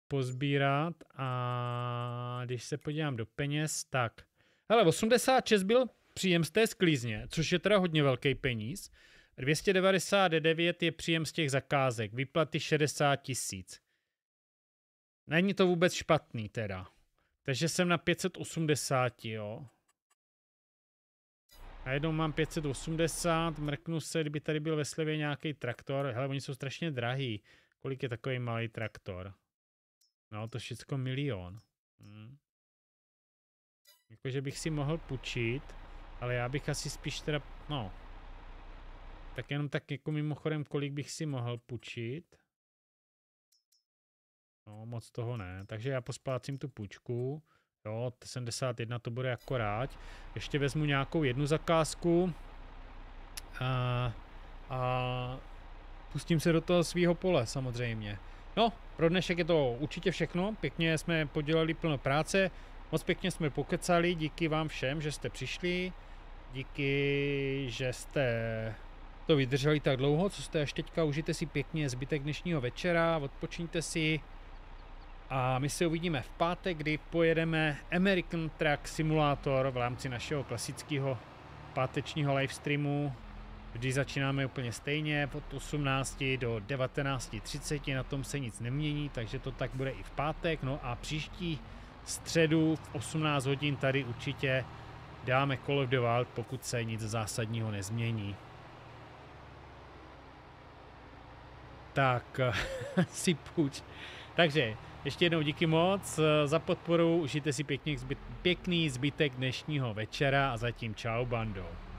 pozbírat a když se podívám do peněz, tak hele, 86 byl příjem z té sklízně, což je teda hodně velký peníz. 299 je příjem z těch zakázek, výplaty 60 tisíc. Není to vůbec špatný teda. Takže jsem na 580, jo. A jednou mám 580, mrknu se, kdyby tady byl ve slevě nějaký traktor. Hele, oni jsou strašně drahý. Kolik je takový malý traktor? No, to všecko milion. Jakože bych si mohl půjčit, ale já bych asi spíš teda, no. Tak jenom tak jako mimochodem, kolik bych si mohl půjčit. No, moc toho ne. Takže já posplácím tu půjčku. Jo, 71 to bude akorát. Ještě vezmu nějakou jednu zakázku. A pustím se do toho svého pole samozřejmě. No, pro dnešek je to určitě všechno. Pěkně jsme podělali plno práce. Moc pěkně jsme pokecali. Díky vám všem, že jste přišli. Díky, že jste to vydrželi tak dlouho, co jste až teďka. Užijte si pěkně zbytek dnešního večera, odpočiňte si a my se uvidíme v pátek, kdy pojedeme American Truck Simulator v rámci našeho klasického pátečního livestreamu. Vždy začínáme úplně stejně, od 18 do 19:30, na tom se nic nemění, takže to tak bude i v pátek. No a příští středu v 18 hodin tady určitě dáme Call of the Wild, pokud se nic zásadního nezmění. Tak, si půjč. Takže, ještě jednou díky moc za podporu, užijte si pěkný zbytek dnešního večera a zatím čau bando.